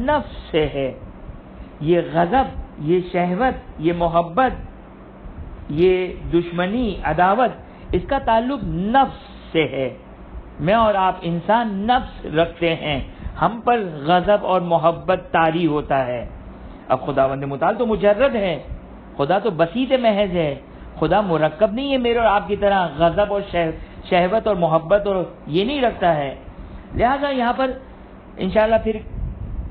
नफ्स से है। ये गजब, ये शहवत, ये मोहब्बत, ये दुश्मनी, अदावत, इसका ताल्लुक नफ्स से है। मैं और आप इंसान नफ्स रखते हैं, हम पर गजब और मोहब्बत तारी होता है। अब खुदावंद मुताल तो मुजर्रद है, खुदा तो बसीत महज है, खुदा मुरक्कब नहीं है मेरे और आपकी तरह, गजब और शहवत और मोहब्बत और ये नहीं रखता है। लिहाजा यहाँ पर इंशाल्लाह फिर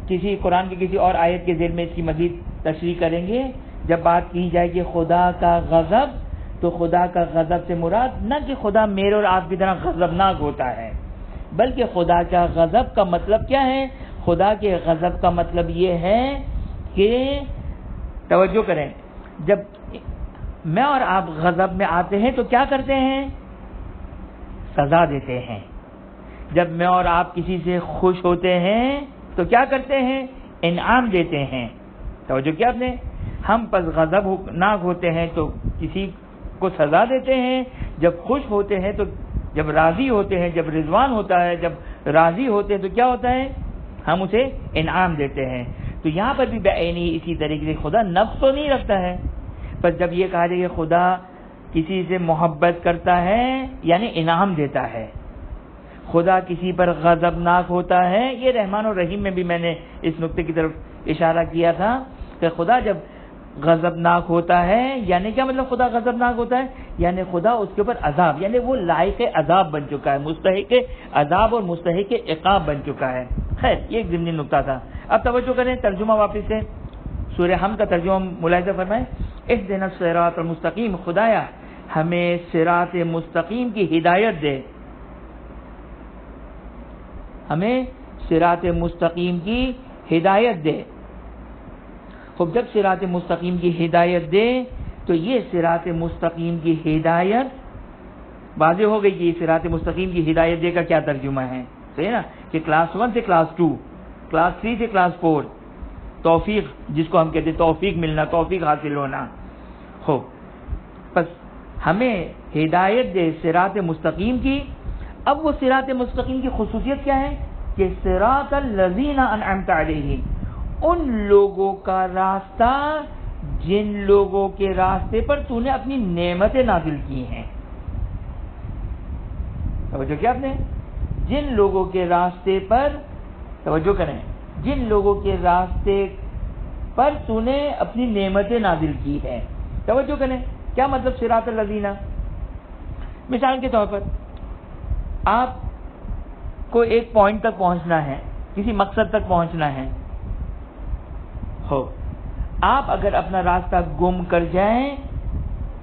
किसी कुरान की किसी और आयत के ज़ेल में इसकी मज़ीद तशरीह करेंगे। जब बात की जाएगी खुदा का गज़ब, तो खुदा का गज़ब से मुराद न कि खुदा मेरे और आपकी तरह गज़बनाक होता है, बल्कि खुदा का गज़ब का मतलब क्या है? खुदा के गज़ब का मतलब ये है कि तवज्जो करें, जब मैं और आप गज़ब में आते हैं तो क्या करते हैं? सज़ा देते हैं। जब मैं और आप किसी से खुश होते हैं तो क्या करते हैं? इनाम देते हैं। तो जो क्या आपने, हम पर गजब नाक होते हैं तो किसी को सजा देते हैं, जब खुश होते हैं तो, जब राजी होते हैं, जब रिजवान होता है, जब राजी होते हैं तो क्या होता है? हम उसे इनाम देते हैं। तो यहाँ पर भी बेआनी इसी तरीके से खुदा नफ्स तो नहीं रखता है, पर जब ये कहा जाए कि खुदा किसी से मोहब्बत करता है यानी इनाम देता है, खुदा किसी पर गजबनाक होता है, ये रहमान और रहीम में भी मैंने इस नुक्ते की तरफ इशारा किया था कि खुदा जब गजबनाक होता है यानी क्या मतलब खुदा गजबनाक होता है? यानी खुदा उसके ऊपर अजाब, यानी वो लायक अजाब बन चुका है, मुस्तहिक अजाब और मुस्तहिक इक़ाब बन चुका है। खैर, ये एक ज़िमनी नुक्ता था। अब तवज्जो करें तर्जुमा वापस से, सूरह हम का तर्जुमा मुलाहिज़ा फरमाएं। इहदिनस सिरातल मुस्तकीम, खुदाया हमें सिरात मुस्तकीम की हिदायत दे, हमें सिरात मुस्तकीम की हिदायत दे। खूब, जब सिरात मुस्तकीम की हिदायत दे तो ये सिरात मुस्तकीम की हिदायत वाज़ेह हो गई कि सिरात मुस्तकीम की हिदायत दे का क्या तर्जुमा है। सही है ना, कि क्लास 1 से क्लास 2, क्लास 3 से क्लास 4, तौफीक जिसको हम कहते हैं, तौफीक मिलना, तौफीक हासिल होना। हो बस, हमें हिदायत दे सिरात मुस्तकीम की। अब वो सिरात मुस्तकीम की खुसूसियत क्या है? कि सिरातल लज़ीना अनअमत अलैहिम, उन लोगों का रास्ता जिन लोगों के रास्ते पर तूने अपनी नेमतें नाजिल की हैं। तवज्जो किया आपने? जिन लोगों के रास्ते पर, तवज्जो करें, जिन लोगों के रास्ते पर तूने अपनी नेमतें नाजिल की हैं। तवज्जो करें, क्या मतलब सिरातल लज़ीना? मिसाल के तौर पर आप को एक पॉइंट तक पहुंचना है, किसी मकसद तक पहुंचना है। हो, आप अगर अपना रास्ता गुम कर जाएं,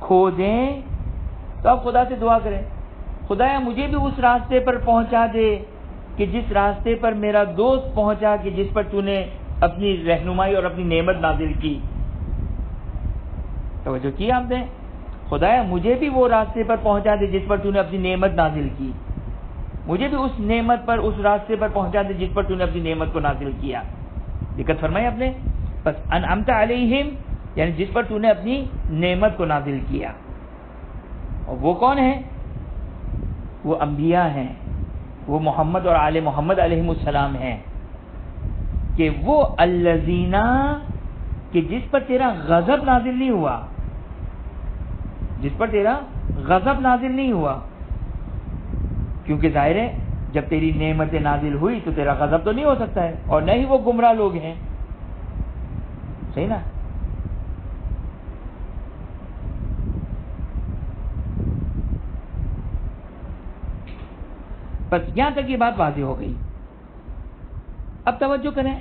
खो दें, तो आप खुदा से दुआ करें, खुदाया मुझे भी उस रास्ते पर पहुंचा दे कि जिस रास्ते पर मेरा दोस्त पहुंचा, कि जिस पर तूने अपनी रहनुमाई और अपनी नेमत नाजिल की। तो जो किया आपने, खुदाया मुझे भी वो रास्ते पर पहुंचा दे जिस पर तूने अपनी नेमत नाजिल की। मुझे भी उस नेमत पर, उस रास्ते पर पहुंचा दे जिस पर तूने अपनी नेमत को नाजिल किया। दिक्कत फरमाई आपने, बस अनअमता अलैहिम यानी जिस पर तूने अपनी नेमत को नाजिल किया। और वो कौन है? वो अंबिया हैं, वो मोहम्मद और आले मोहम्मद अलैहिमुस्सलाम हैं। कि वो अल्लज़ीना कि जिस पर तेरा गजब नाजिल नहीं हुआ, जिस पर तेरा गजब नाजिल नहीं हुआ, क्योंकि जाहिर है जब तेरी नेमतें नाजिल हुई तो तेरा गजब तो नहीं हो सकता है, और न ही वो गुमराह लोग हैं। सही ना? बस यहां तक ये बात वाज़ेह हो गई। अब तवज्जो करें,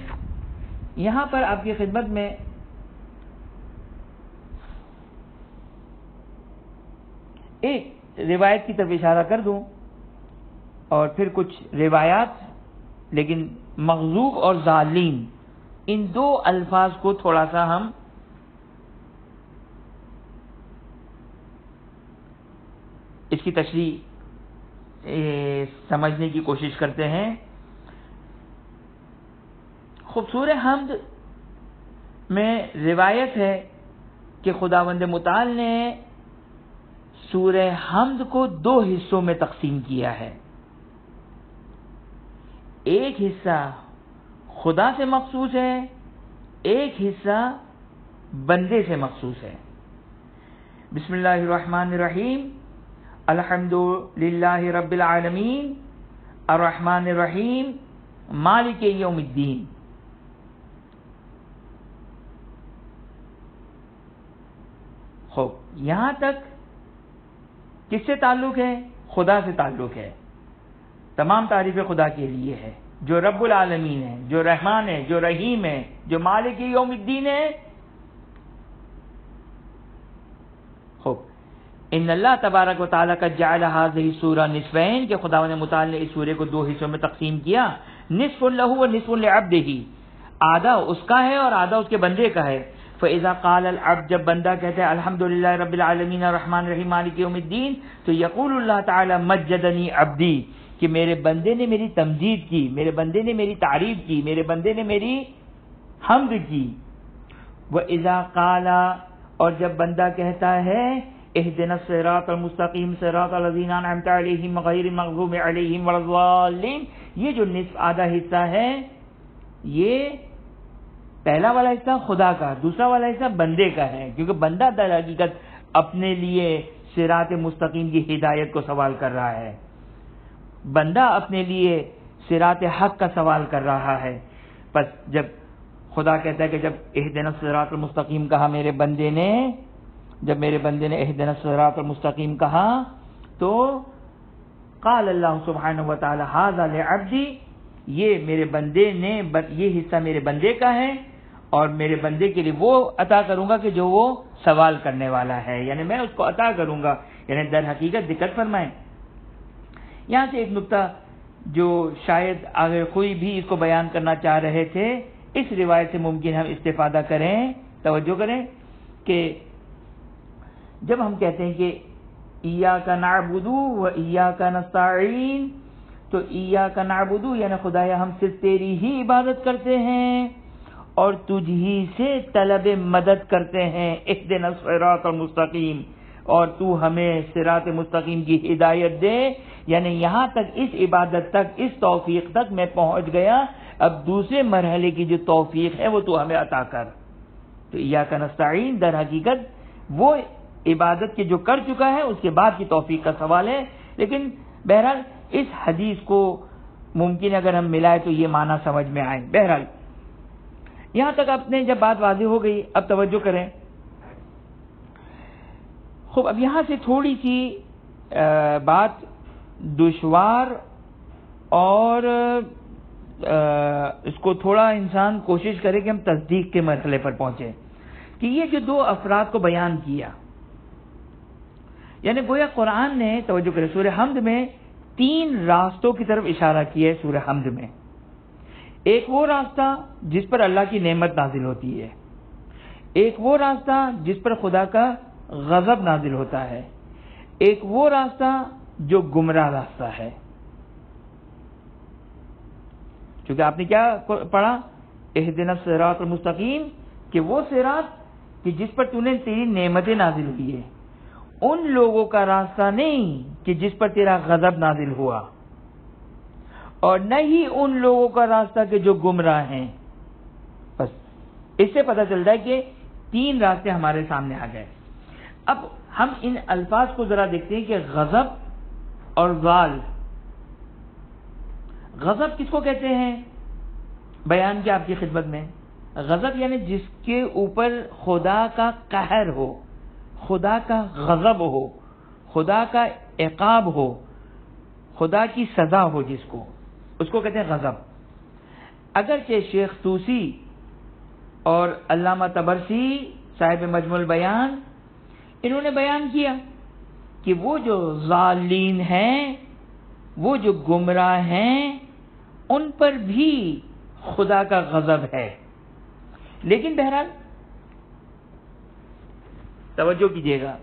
यहां पर आपकी खिदमत में एक रिवायत की तरफ इशारा कर दूं और फिर कुछ रिवायात, लेकिन मग़ज़ूब और ज़ालिम इन दो अल्फाज को थोड़ा सा हम इसकी तशरीह समझने की कोशिश करते हैं। खूबसूरत हमद में रिवायत है कि खुदावंद मुताल ने सूरे हमद को दो हिस्सों में तकसीम किया है। एक हिस्सा खुदा से मखसूस है, एक हिस्सा बंदे से मखसूस है। बिस्मिल्लाहिर्रहमानिर्रहीम, अलहम्दुलिल्लाहि रब्बिल आलमीन, अर्रहमानिर्रहीम, मालिके यौमिद्दीन। खूब, यहां तक किससे ताल्लुक है? खुदा से ताल्लुक है। तमाम तारीफ खुदा के लिए है जो रब्बुल आलमीन है, जो रहमान है, जो रहीम है, जो मालिक यौमिद्दीन है। खूब, इन अल्लाह तबारक व तआला का जअल हाज़िही सूरा निस्फ़ैन के खुदावंद मुताल ने इस सूरे को दो हिस्सों में तकसीम किया। निस्फ़ुन लहू व निस्फ़ुन लिअब्दिही, आधा उसका है और आधा उसके बंदे का है। फ़इज़ा क़ाल अल अब्द, जब बंदा कहता है अल्हम्दुलिल्लाहि रब्बिल आलमीन अर्रहमान अर्रहीम मालिकि यौमिद्दीन, तो यक़ूलुल्लाह तआला मज्जदनी अब्दी, कि मेरे बंदे ने मेरी तमजीद की, मेरे बंदे ने मेरी तारीफ की, मेरे बंदे ने मेरी हम्द की। व इज़ा क़ाला, और जब बंदा कहता है इहदिनस सिरातल मुस्तक़ीम सिरातल लज़ीना अनअमत अलैहिम गैरिल मग़ज़ूबि अलैहिम वलज़्ज़ालिमीन, ये जो निस्फ़ आधा हिस्सा है, ये पहला वाला हिस्सा खुदा का, दूसरा वाला हिस्सा बंदे का है, क्योंकि बंदा दर हकीकत अपने लिए सिरात मुस्तक़ीम की हिदायत को सवाल कर रहा है, बंदा अपने लिए सिरात हक का सवाल कर रहा है। बस जब खुदा कहता है कि जब इहदिनस सिरातल मुस्तक़ीम कहा मेरे बंदे ने, जब मेरे बंदे ने इहदिनस सिरातल मुस्तक़ीम कहा, तो क़ाल अल्लाह सुब्हानहू व तआला हाज़ा लिअब्दी, ये मेरे बंदे ने, ये हिस्सा मेरे बंदे का है, और मेरे बंदे के लिए वो अता करूंगा कि जो वो सवाल करने वाला है, यानी मैं उसको अता करूंगा। यानी दर हकीकत दिक्कत फरमाएं, यहाँ से एक नुक्ता जो शायद अगर कोई भी इसको बयान करना चाह रहे थे, इस रिवायत से मुमकिन हम इस्तेफादा करें। तवज्जो करें कि जब हम कहते हैं कि इय्याका नअबुदु व इय्याका नस्तईन, तो इय्याका नअबुदु यानी खुदाया हम सिर्फ तेरी ही इबादत करते हैं और तुझही से तलब मदद करते हैं। इहदिनस सिरातल मुस्तक़ीम, और तू हमें सिरात मुस्तक़ीम की हिदायत दे। यानी यहाँ तक, इस इबादत तक, इस तौफीक तक मैं पहुँच गया, अब दूसरे मरहले की जो तौफीक है वो तू हमें अता कर। तो इय्याका नस्तईन दर हकीकत वो इबादत के जो कर चुका है, उसके बाद की तौफीक का सवाल है। लेकिन बहरहाल इस हदीस को मुमकिन अगर हम मिलाए तो ये माना समझ में आए। बहरहाल यहाँ तक आपने जब बात वाज़ेह हो गई, अब तवज्जो करें। खूब, अब यहाँ से थोड़ी सी बात दुश्वार, और इसको थोड़ा इंसान कोशिश करे कि हम तस्दीक के मरहले पर पहुंचे कि ये जो दो अफराद को बयान किया, यानी गोया कुरान ने, तवज्जो करें, सूरह हमद में तीन रास्तों की तरफ इशारा किया है। सूरह हमद में एक वो रास्ता जिस पर अल्लाह की नेमत नाजिल होती है, एक वो रास्ता जिस पर खुदा का गजब नाजिल होता है, एक वो रास्ता जो गुमराह रास्ता है। क्योंकि आपने क्या पढ़ा, इहदिना सिरातल मुस्तकीम, कि वो सिरात कि जिस पर तूने तेरी नेमतें नाजिल की है, उन लोगों का रास्ता नहीं कि जिस पर तेरा गजब नाजिल हुआ, और न ही उन लोगों का रास्ता के जो गुमराह हैं। बस इससे पता चलता है कि तीन रास्ते हमारे सामने आ गए। अब हम इन अल्फाज को जरा देखते हैं कि गजब और गाल। गजब किसको कहते हैं? बयान किया आपकी खिदमत में, गजब यानी जिसके ऊपर खुदा का कहर हो, खुदा का गजब हो, खुदा का इकाब हो, खुदा की सजा हो, जिसको उसको कहते हैं गजब। अगरचे शेख तूसी और अल्लामा तबरसी साहिब मजमुल बयान, इन्होंने बयान किया कि वो जो जालीन हैं, वो जो गुमराह हैं, उन पर भी खुदा का गजब है। लेकिन बहरहाल तवज्जो कीजिएगा,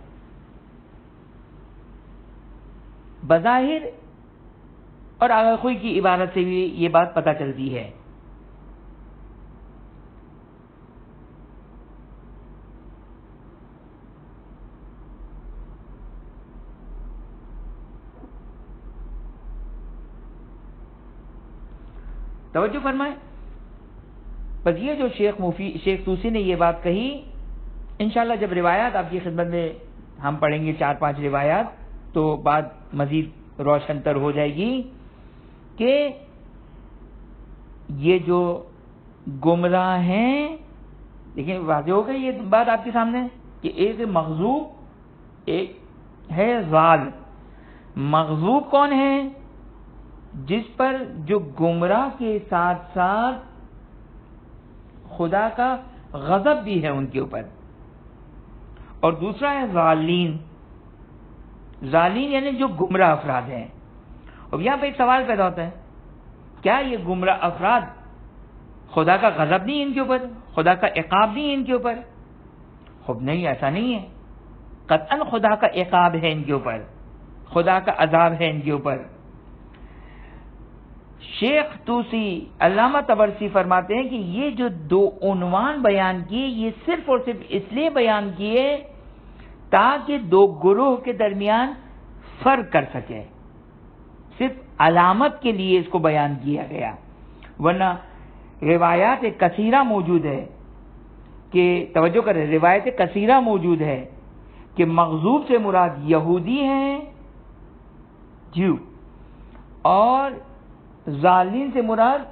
बज़ाहिर और आगाखुई की इबारत से भी ये बात पता चलती है। तवज्जो फरमाए। बस ये जो शेख तूसी ने ये बात कही, इंशाल्लाह जब रिवायात आपकी खिदमत में हम पढ़ेंगे 4-5 रिवायात, तो बात मजीद रोशन तर हो जाएगी कि ये जो गुमराह हैं, लेकिन वाज़ेह हो गई ये बात आपके सामने कि एक मग़ज़ूब, एक है ज़ाल। मग़ज़ूब कौन है? जिस पर जो गुमराह के साथ साथ खुदा का गजब भी है उनके ऊपर, और दूसरा है जालीन। जालीन यानी जो गुमराह अफराद हैं। अब यहां पर एक सवाल पैदा होता है, क्या ये गुमराह अफराद खुदा का गजब नहीं है इनके ऊपर, खुदा का इकाब नहीं है इनके ऊपर? खुब नहीं, ऐसा नहीं है। कतअन खुदा का इकाब है इनके ऊपर, खुदा का अजाब है इनके ऊपर। शेख तूसी, अल्लामा तबरसी फरमाते हैं कि ये जो दो उन्वान बयान किए, ये सिर्फ और सिर्फ इसलिए बयान किए ताकि दो गुरूह के दरमियान फर्क कर सके। सिर्फ अलामत के लिए इसको बयान किया गया, वरना रिवायात कसीरा मौजूद है कि तवज्जो करें, रिवायत कसीरा मौजूद है कि मग़ज़ूब से मुराद यहूदी हैं, ज्यू, और जालिन से मुराद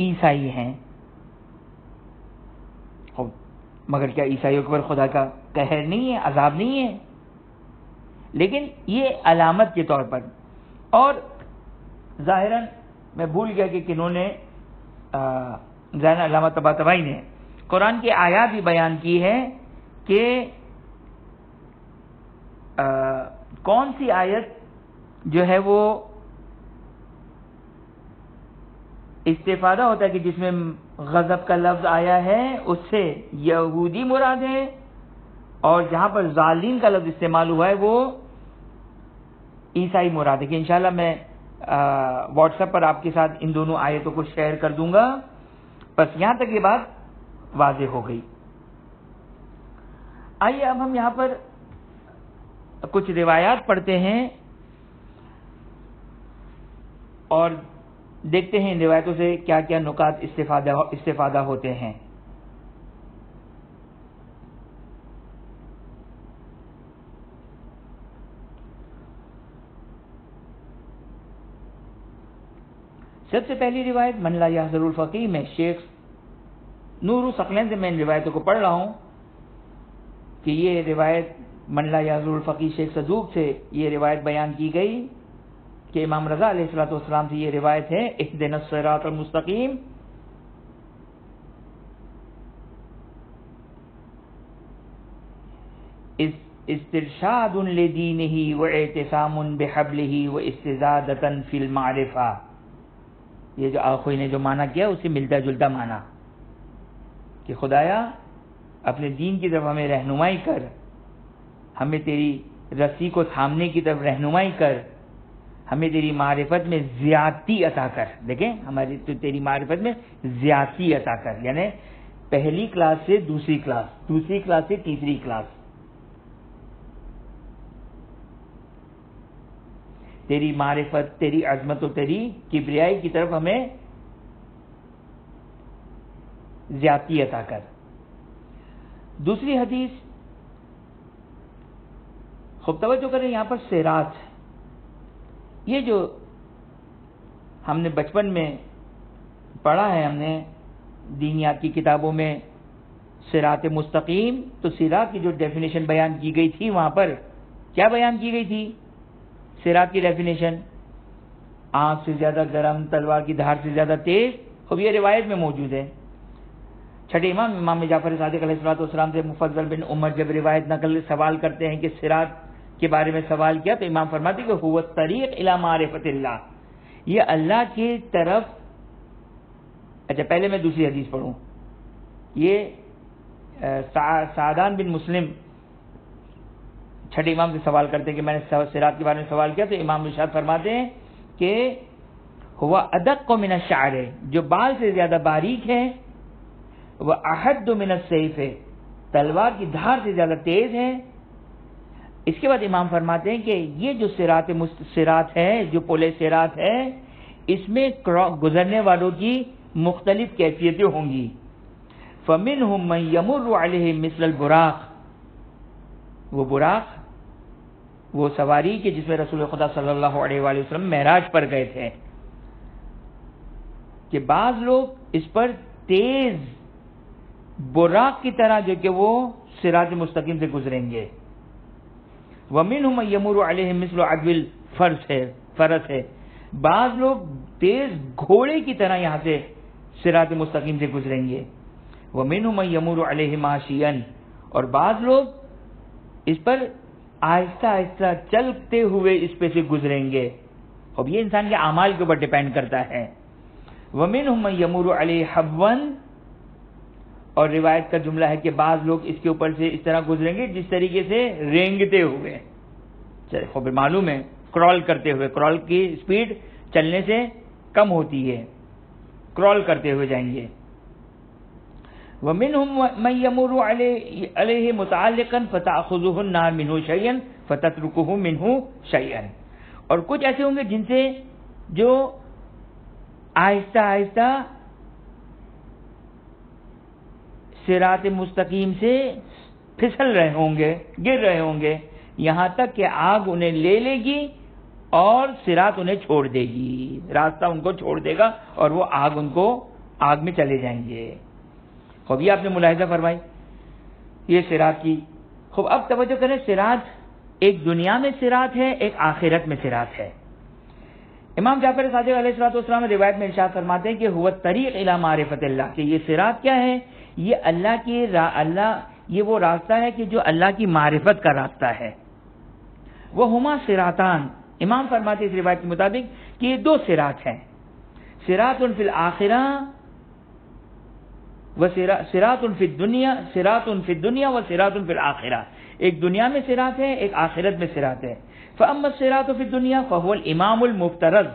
ईसाई हैं। मगर क्या ईसाइयों के ऊपर खुदा का कहर नहीं है, अजाब नहीं है? लेकिन ये अलामत के तौर पर, और जाहिरन मैं भूल गया कि किन्होंने, जाहिरन अल्लामा तबातबाई ने कुरान की आयत भी बयान की है कि कौन सी आयत जो है वो इस्तेफादा होता है कि जिसमें गजब का लफ्ज आया है उससे यहूदी मुराद है, और जहां पर जालिम का लफ्ज इस्तेमाल हुआ है वो ईसाई मुराद है। कि इंशाल्लाह मैं व्हाट्सएप पर आपके साथ इन दोनों आयतों को शेयर कर दूंगा। बस यहां तक ये बात वाज़ेह हो गई। आइए अब हम यहां पर कुछ रिवायात पढ़ते हैं और देखते हैं इन रिवायतों से क्या क्या नुकात इस्तेफादा होते हैं। सबसे पहली रिवायत मन ला यहज़रुल फ़क़ीह में, शेख नूर सकलैन से मैं इन रिवायतों को पढ़ रहा हूं कि ये रिवायत मन ला यहज़रुल फ़क़ीह शेख सदूक से ये रिवायत बयान की गई कि इमाम रज़ा अलैहिस्सलाम से ये रिवायत है, इहदिनस सिरातल मुस्तकीम। इस्तिरशादुन लिदीनिही व इतिसामुन बिहब्लिही व इस्तिज़ादतन फिल मारिफा। ये जो आखोई ने जो माना किया उससे मिलता जुलता माना कि खुदाया अपने दीन की तरफ हमें रहनुमाई कर, हमें तेरी रस्सी को थामने की तरफ रहनुमाई कर, हमें तेरी मारिफत में ज्यादती अता कर। देखें, हमारी तो तेरी मारिफत में ज्यादती अता कर, यानी पहली क्लास से दूसरी क्लास, दूसरी क्लास से तीसरी क्लास। तेरी मारिफत, तेरी अजमत और तेरी किब्रियाई की तरफ हमें ज्यादती अता कर। दूसरी हदीस, खुब तवज्जो करें यहाँ पर सिरात, ये जो हमने बचपन में पढ़ा है, हमने दीनियात की किताबों में सिरात मुस्तकीम, तो सिरात की जो डेफिनेशन बयान की गई थी वहाँ पर क्या बयान की गई थी? सिरात की डेफिनेशन, आँख से ज़्यादा गर्म, तलवार की धार से ज़्यादा तेज। अब ये रिवायत में मौजूद है। छठे इमाम इमाम जाफर सादिक अलैहिस्सलाम से मुफजल बिन उमर जब रिवायत नकल सवाल करते हैं कि सिरात के बारे में सवाल किया, तो इमाम फरमाते कि हुवा तरीक़ इला मारिफ़तिल्लाह, ये अल्लाह की तरफ। अच्छा, पहले मैं दूसरी हदीस पढ़ूँ। ये सादान बिन मुस्लिम छठे इमाम से सवाल करते हैं कि मैंने सिरात के बारे में सवाल किया, तो इमाम इरशाद फरमाते हैं कि हुवा अदक़्क़ु मिन अश-शअर, जो बाल से ज़्यादा बारीक है, वह अहद्दु मिन अस-सैफ है, तलवार की धार से ज़्यादा तेज़ है। इसके बाद इमाम फरमाते हैं कि ये जो सिरात है, जो पोले सिरात है, इसमें गुजरने वालों की मुख्तलिफ कैफियतें होंगी। फमिनहुम मन यमुर्रु अलैहि मिसल बुराक, वो बुराक, वो सवारी के जिसमें रसूल खुदा सल्लल्लाहु अलैहि वसल्लम महराज पर गए थे, कि बाज़ लोग इस पर तेज बुराक की तरह जो कि वो सिरात मुस्तकीम से गुजरेंगे। वमिनहुम यमुरु अलैहि मिस्लु अदविल फरस है, फरस है, बाज लोग तेज घोड़े की तरह यहाँ से सिरात मुस्तकीम से गुजरेंगे। वमिनहुम यमुरु अलैहि माशियन, और बाज लोग इस पर आहिस्ता आहिस्ता चलते हुए इस पे से गुजरेंगे। अब ये इंसान के अमाल के ऊपर डिपेंड करता है। वमिनहुम यमुरु अलैहि हब्वन, और रिवायत का जुमला है कि बाज लोग इसके ऊपर से इस तरह गुजरेंगे जिस तरीके से रेंगते हुए, खूब मालूम है क्रॉल करते हुए, क्रॉल की स्पीड चलने से कम होती है, क्रॉल करते हुए जाएंगे। वमिनहुम मन यमुरु अलैहि मुतअल्लिकन फताखुजुहु नार मिनहु शयन फततरुकुहु मिनहु शयन, और कुछ ऐसे होंगे जिनसे जो आहिस्ता आहिस्ता सिरात मुस्तकीम से फिसल रहे होंगे, गिर रहे होंगे, यहाँ तक कि आग उन्हें ले लेगी और सिरात उन्हें छोड़ देगी, रास्ता उनको छोड़ देगा और वो आग, उनको आग में चले जाएंगे। खूब, ये आपने मुलाहिजा फरमाई, ये सिरात की। खूब, अब तवज्जो करें, सिरात एक दुनिया में सिरात है, एक आखिरत में सिरात है। इमाम जाफर सादिक़ अलैहिस्सलाम रिवायत में इरशाद फरमाते हैं कि हुवा तरीक़ इला मारिफ़तिल्लाह, कि ये सिरात क्या है? ये अल्लाह की ये वो रास्ता है कि जो अल्लाह की मारिफत का रास्ता है। वो हुमा सिरातान, इमाम फरमाते इस रिवायत के मुताबिक कि ये दो सिरात हैं, सिरातुन फिल आखिरा व सिरातुन फिद दुनिया, सिरातुन फिद दुनिया व सिरातुन फिल आखिरा। एक दुनिया में सिरात है, एक आखिरत में सिरात है। फअम्मा सिरातु फिद दुनिया फहुवल इमामुल मुफ्तरद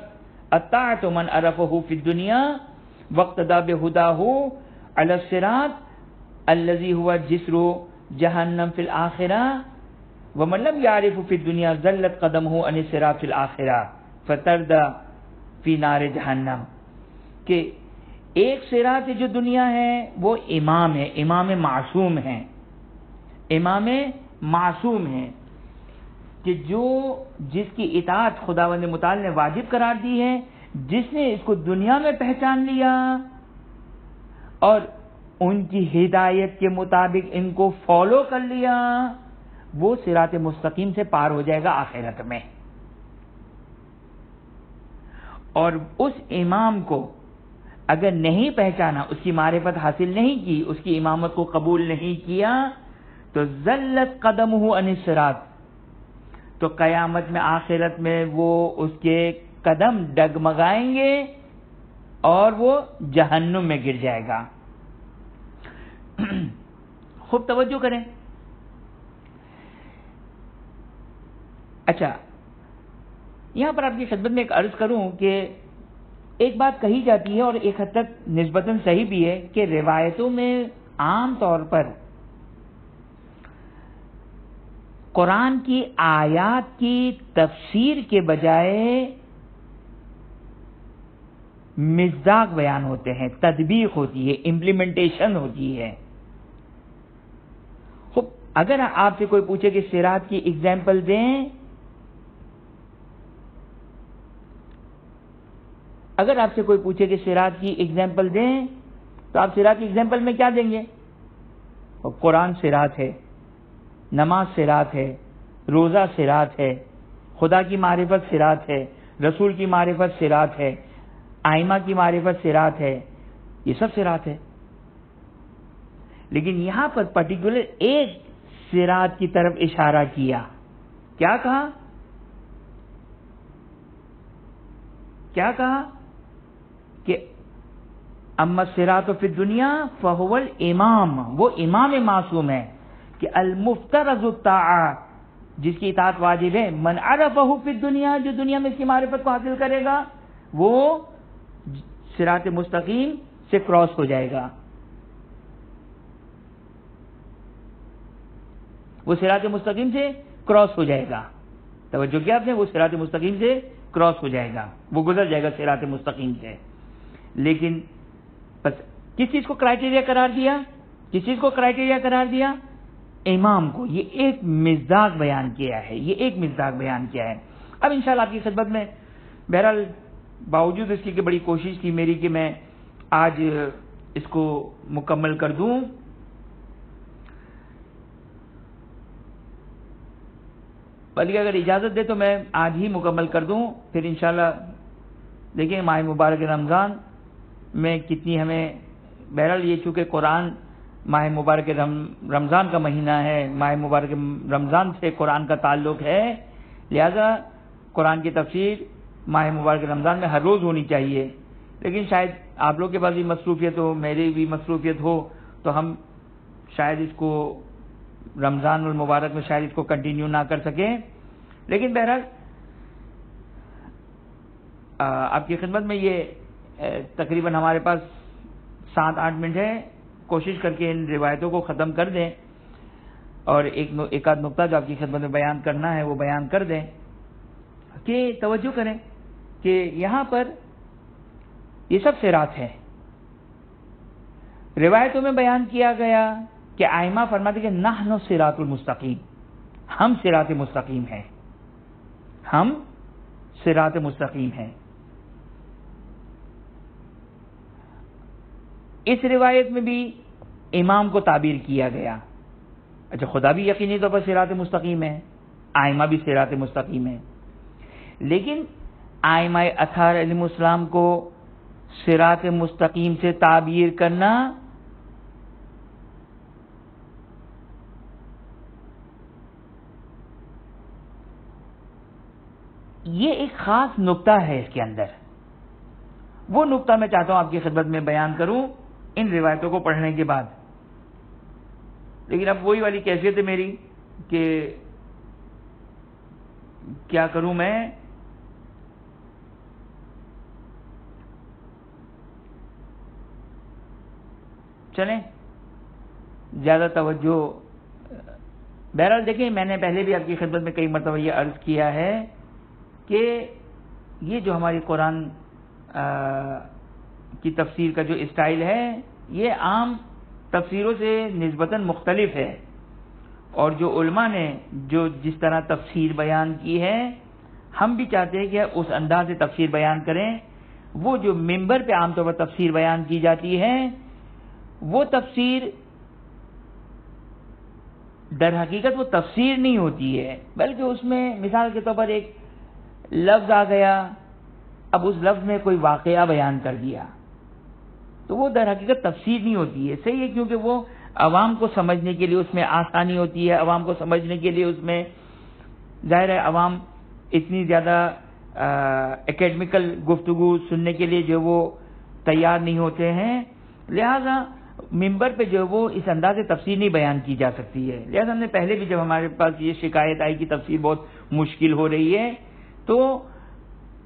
अत्ताअतु मन अरफहु फिद दुनिया वक्तदा बिहुदाहु अल सिरात अल्लज़ी हुआ जिस्रु जहन्नम फिल आखिरा व मन लम यारिफु फिद दुनिया ज़ल्लत क़दमहु अन सिरात फिल आखिरा फ़तरदा फ़ी नार जहन्नम। कि एक सिरात जो दुनिया है वो इमाम है, इमाम मासूम है, इमाम मासूम है, कि जो जिसकी इताअत खुदावंद मुताल ने वाजिब करार दी है, जिसने इसको दुनिया में पहचान लिया और उनकी हिदायत के मुताबिक इनको फॉलो कर लिया, वो सिरात मुस्तकीम से पार हो जाएगा आखिरत में। और उस इमाम को अगर नहीं पहचाना, उसकी मारिफत हासिल नहीं की, उसकी इमामत को कबूल नहीं किया, तो ज़ल्लत क़दमहु अनिस सिरात, तो कयामत में आखिरत में वो उसके कदम डगमगाएंगे और वो जहन्नुम में गिर जाएगा। खूब तवज्जो करें। अच्छा, यहाँ पर आपकी खिदमत में एक अर्ज करूं कि एक बात कही जाती है और एक हद तक निस्बतन सही भी है कि रिवायतों में आम तौर पर कुरान की आयात की तफसीर के बजाय मिज़दाक बयान होते हैं, तदबीक होती है, इम्प्लीमेंटेशन होती है। खूब, अगर आपसे कोई पूछे कि सिरात की एग्जाम्पल दें, तो आप सिरात की एग्जाम्पल में क्या देंगे? और कुरान सिरात है, नमाज सिरात है, रोज़ा सिरात है, खुदा की मारिफत सिरात है, रसूल की मारिफत सिरात है, आइमा की मारिफत सिरात है, ये सब सिरात है। लेकिन यहाँ पर पर्टिकुलर एक सिरात की तरफ इशारा किया। क्या कहा कि अम्मा सिरात फी दुनिया फहुवल इमाम, वो इमाम मासूम है कि अल-मुफ्तरज़ु ताआत, जिसकी इताअत वाजिब है। मन अरफहु फी दुनिया, जो दुनिया में इसकी मारिफत को हासिल करेगा वो सिरात मुस्तकीम से क्रॉस हो जाएगा, तवज्जो किया आपने, वो सिरात मुस्तकीम से क्रॉस हो जाएगा, वो गुजर जाएगा सिरात मुस्तकीम से। लेकिन बस किस चीज को क्राइटेरिया करार दिया? इमाम को। ये एक मिज़दाक बयान किया है, अब इंशाल्लाह आपकी खिदमत में, बहरहाल बावजूद इसकी कि बड़ी कोशिश थी मेरी कि मैं आज इसको मुकम्मल कर दूं, बल्कि अगर इजाजत दे तो मैं आज ही मुकम्मल कर दूं, फिर इंशाल्लाह देखें माह मुबारक रमज़ान में कितनी हमें, बहरहाल ये चूंकि कुरान माह मुबारक रमज़ान का महीना है, माह मुबारक रमज़ान से कुरान का ताल्लुक है, लिहाजा कुरान की तफसीर माह मुबारक रमज़ान में हर रोज़ होनी चाहिए। लेकिन शायद आप लोग के पास भी मसरूफियत हो, मेरी भी मसरूफियत हो, तो हम शायद इसको रमज़ान मुबारक में शायद इसको कंटिन्यू ना कर सकें। लेकिन बहरहाल आपकी खिदमत में ये तकरीबन हमारे पास 7-8 मिनट है, कोशिश करके इन रिवायतों को ख़त्म कर दें और एक आध नुक्ता जो आपकी खिदमत में बयान करना है वो बयान कर दें। कि तवज्जो करें कि यहाँ पर ये सब सिरात है। रिवायतों में बयान किया गया कि आइमा फरमाते कि नहनु सिरातुल मुस्तकीम, हम सिरात मुस्तकीम हैं, इस रिवायत में भी इमाम को ताबीर किया गया। अच्छा, खुदा भी यकीनी तौर पर सिरात मुस्तकीम है, आइमा भी सिरात मुस्तकीम है, लेकिन आइमा अथार अलैहिस्सलाम को सिरात मुस्तकीम से ताबीर करना ये एक खास नुक्ता है इसके अंदर। वो नुक्ता मैं चाहता हूं आपकी खिदमत में बयान करूं इन रिवायतों को पढ़ने के बाद। लेकिन अब वही वाली कैफियत है मेरी कि क्या करूं मैं, चलें ज्यादा तवज्जो। बहरहाल देखिए, मैंने पहले भी आपकी खिदमत में कई मरतबा ये अर्ज किया है कि ये जो हमारी कुरान की तफसीर का जो स्टाइल है ये आम तफसीरों से निस्बतन मुख्तलिफ है, और जो उल्मा ने जो जिस तरह तफसीर बयान की है हम भी चाहते हैं कि उस अंदाज से तफसीर बयान करें। वो जो मिंबर पे आमतौर पर तफसीर बयान की जाती है वो तफसीर दर हकीकत वो तफसीर नहीं होती है, बल्कि उसमें मिसाल के तौर पर एक लफ्ज आ गया, अब उस लफ्ज में कोई वाकया बयान कर दिया, तो वो दर हकीकत तफसीर नहीं होती है। सही है, क्योंकि वो अवाम को समझने के लिए उसमें आसानी होती है, अवाम को समझने के लिए उसमें, जाहिर है अवाम इतनी ज़्यादा एकेडमिकल गुफ्तगू सुनने के लिए जो वो तैयार नहीं होते हैं, लिहाजा मिंबर पे जो वो इस अंदाज से तफसीर नहीं बयान की जा सकती है। लिहाजा हमने पहले भी जब हमारे पास ये शिकायत आई कि तफसीर बहुत मुश्किल हो रही है, तो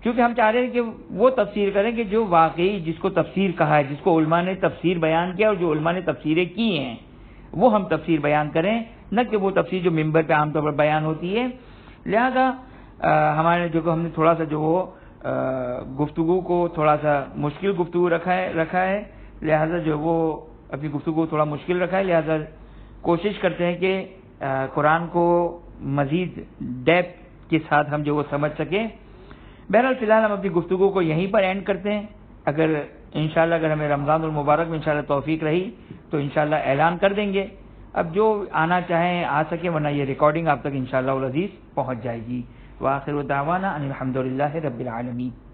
क्योंकि हम चाह रहे हैं कि वो तफसीर करें कि जो वाकई जिसको तफसीर कहा है, जिसको उलमा ने तफसीर बयान किया और जो उलमा ने तफसीरें की हैं वो हम तफसीर बयान करें, न कि वो तफसीर जो मिंबर पे आमतौर पर बयान होती है। लिहाजा हमारे जो हमने थोड़ा सा जो गुफ्तगू को थोड़ा सा मुश्किल गुफ्तगू रखा है लिहाजा जो वो अपनी गुफ्तगू को थोड़ा मुश्किल रखा है। लिहाजा कोशिश करते हैं कि कुरान को मजीद डेप्थ के साथ हम जो वो समझ सकें। बहरहाल फिलहाल हम अपनी गुफ्तगू को यहीं पर एंड करते हैं। अगर इंशाल्लाह अगर हमें रमज़ानुल मुबारक में इंशाल्लाह तौफीक रही तो इंशाल्लाह ऐलान कर देंगे। अब जो आना चाहें आ सके, वरना ये रिकॉर्डिंग आप तक इंशाल्लाह उल अज़ीज़ पहुँच जाएगी। वाखिर दावाना अनिल हम्दुलिल्लाह रब्बिल आलमीन।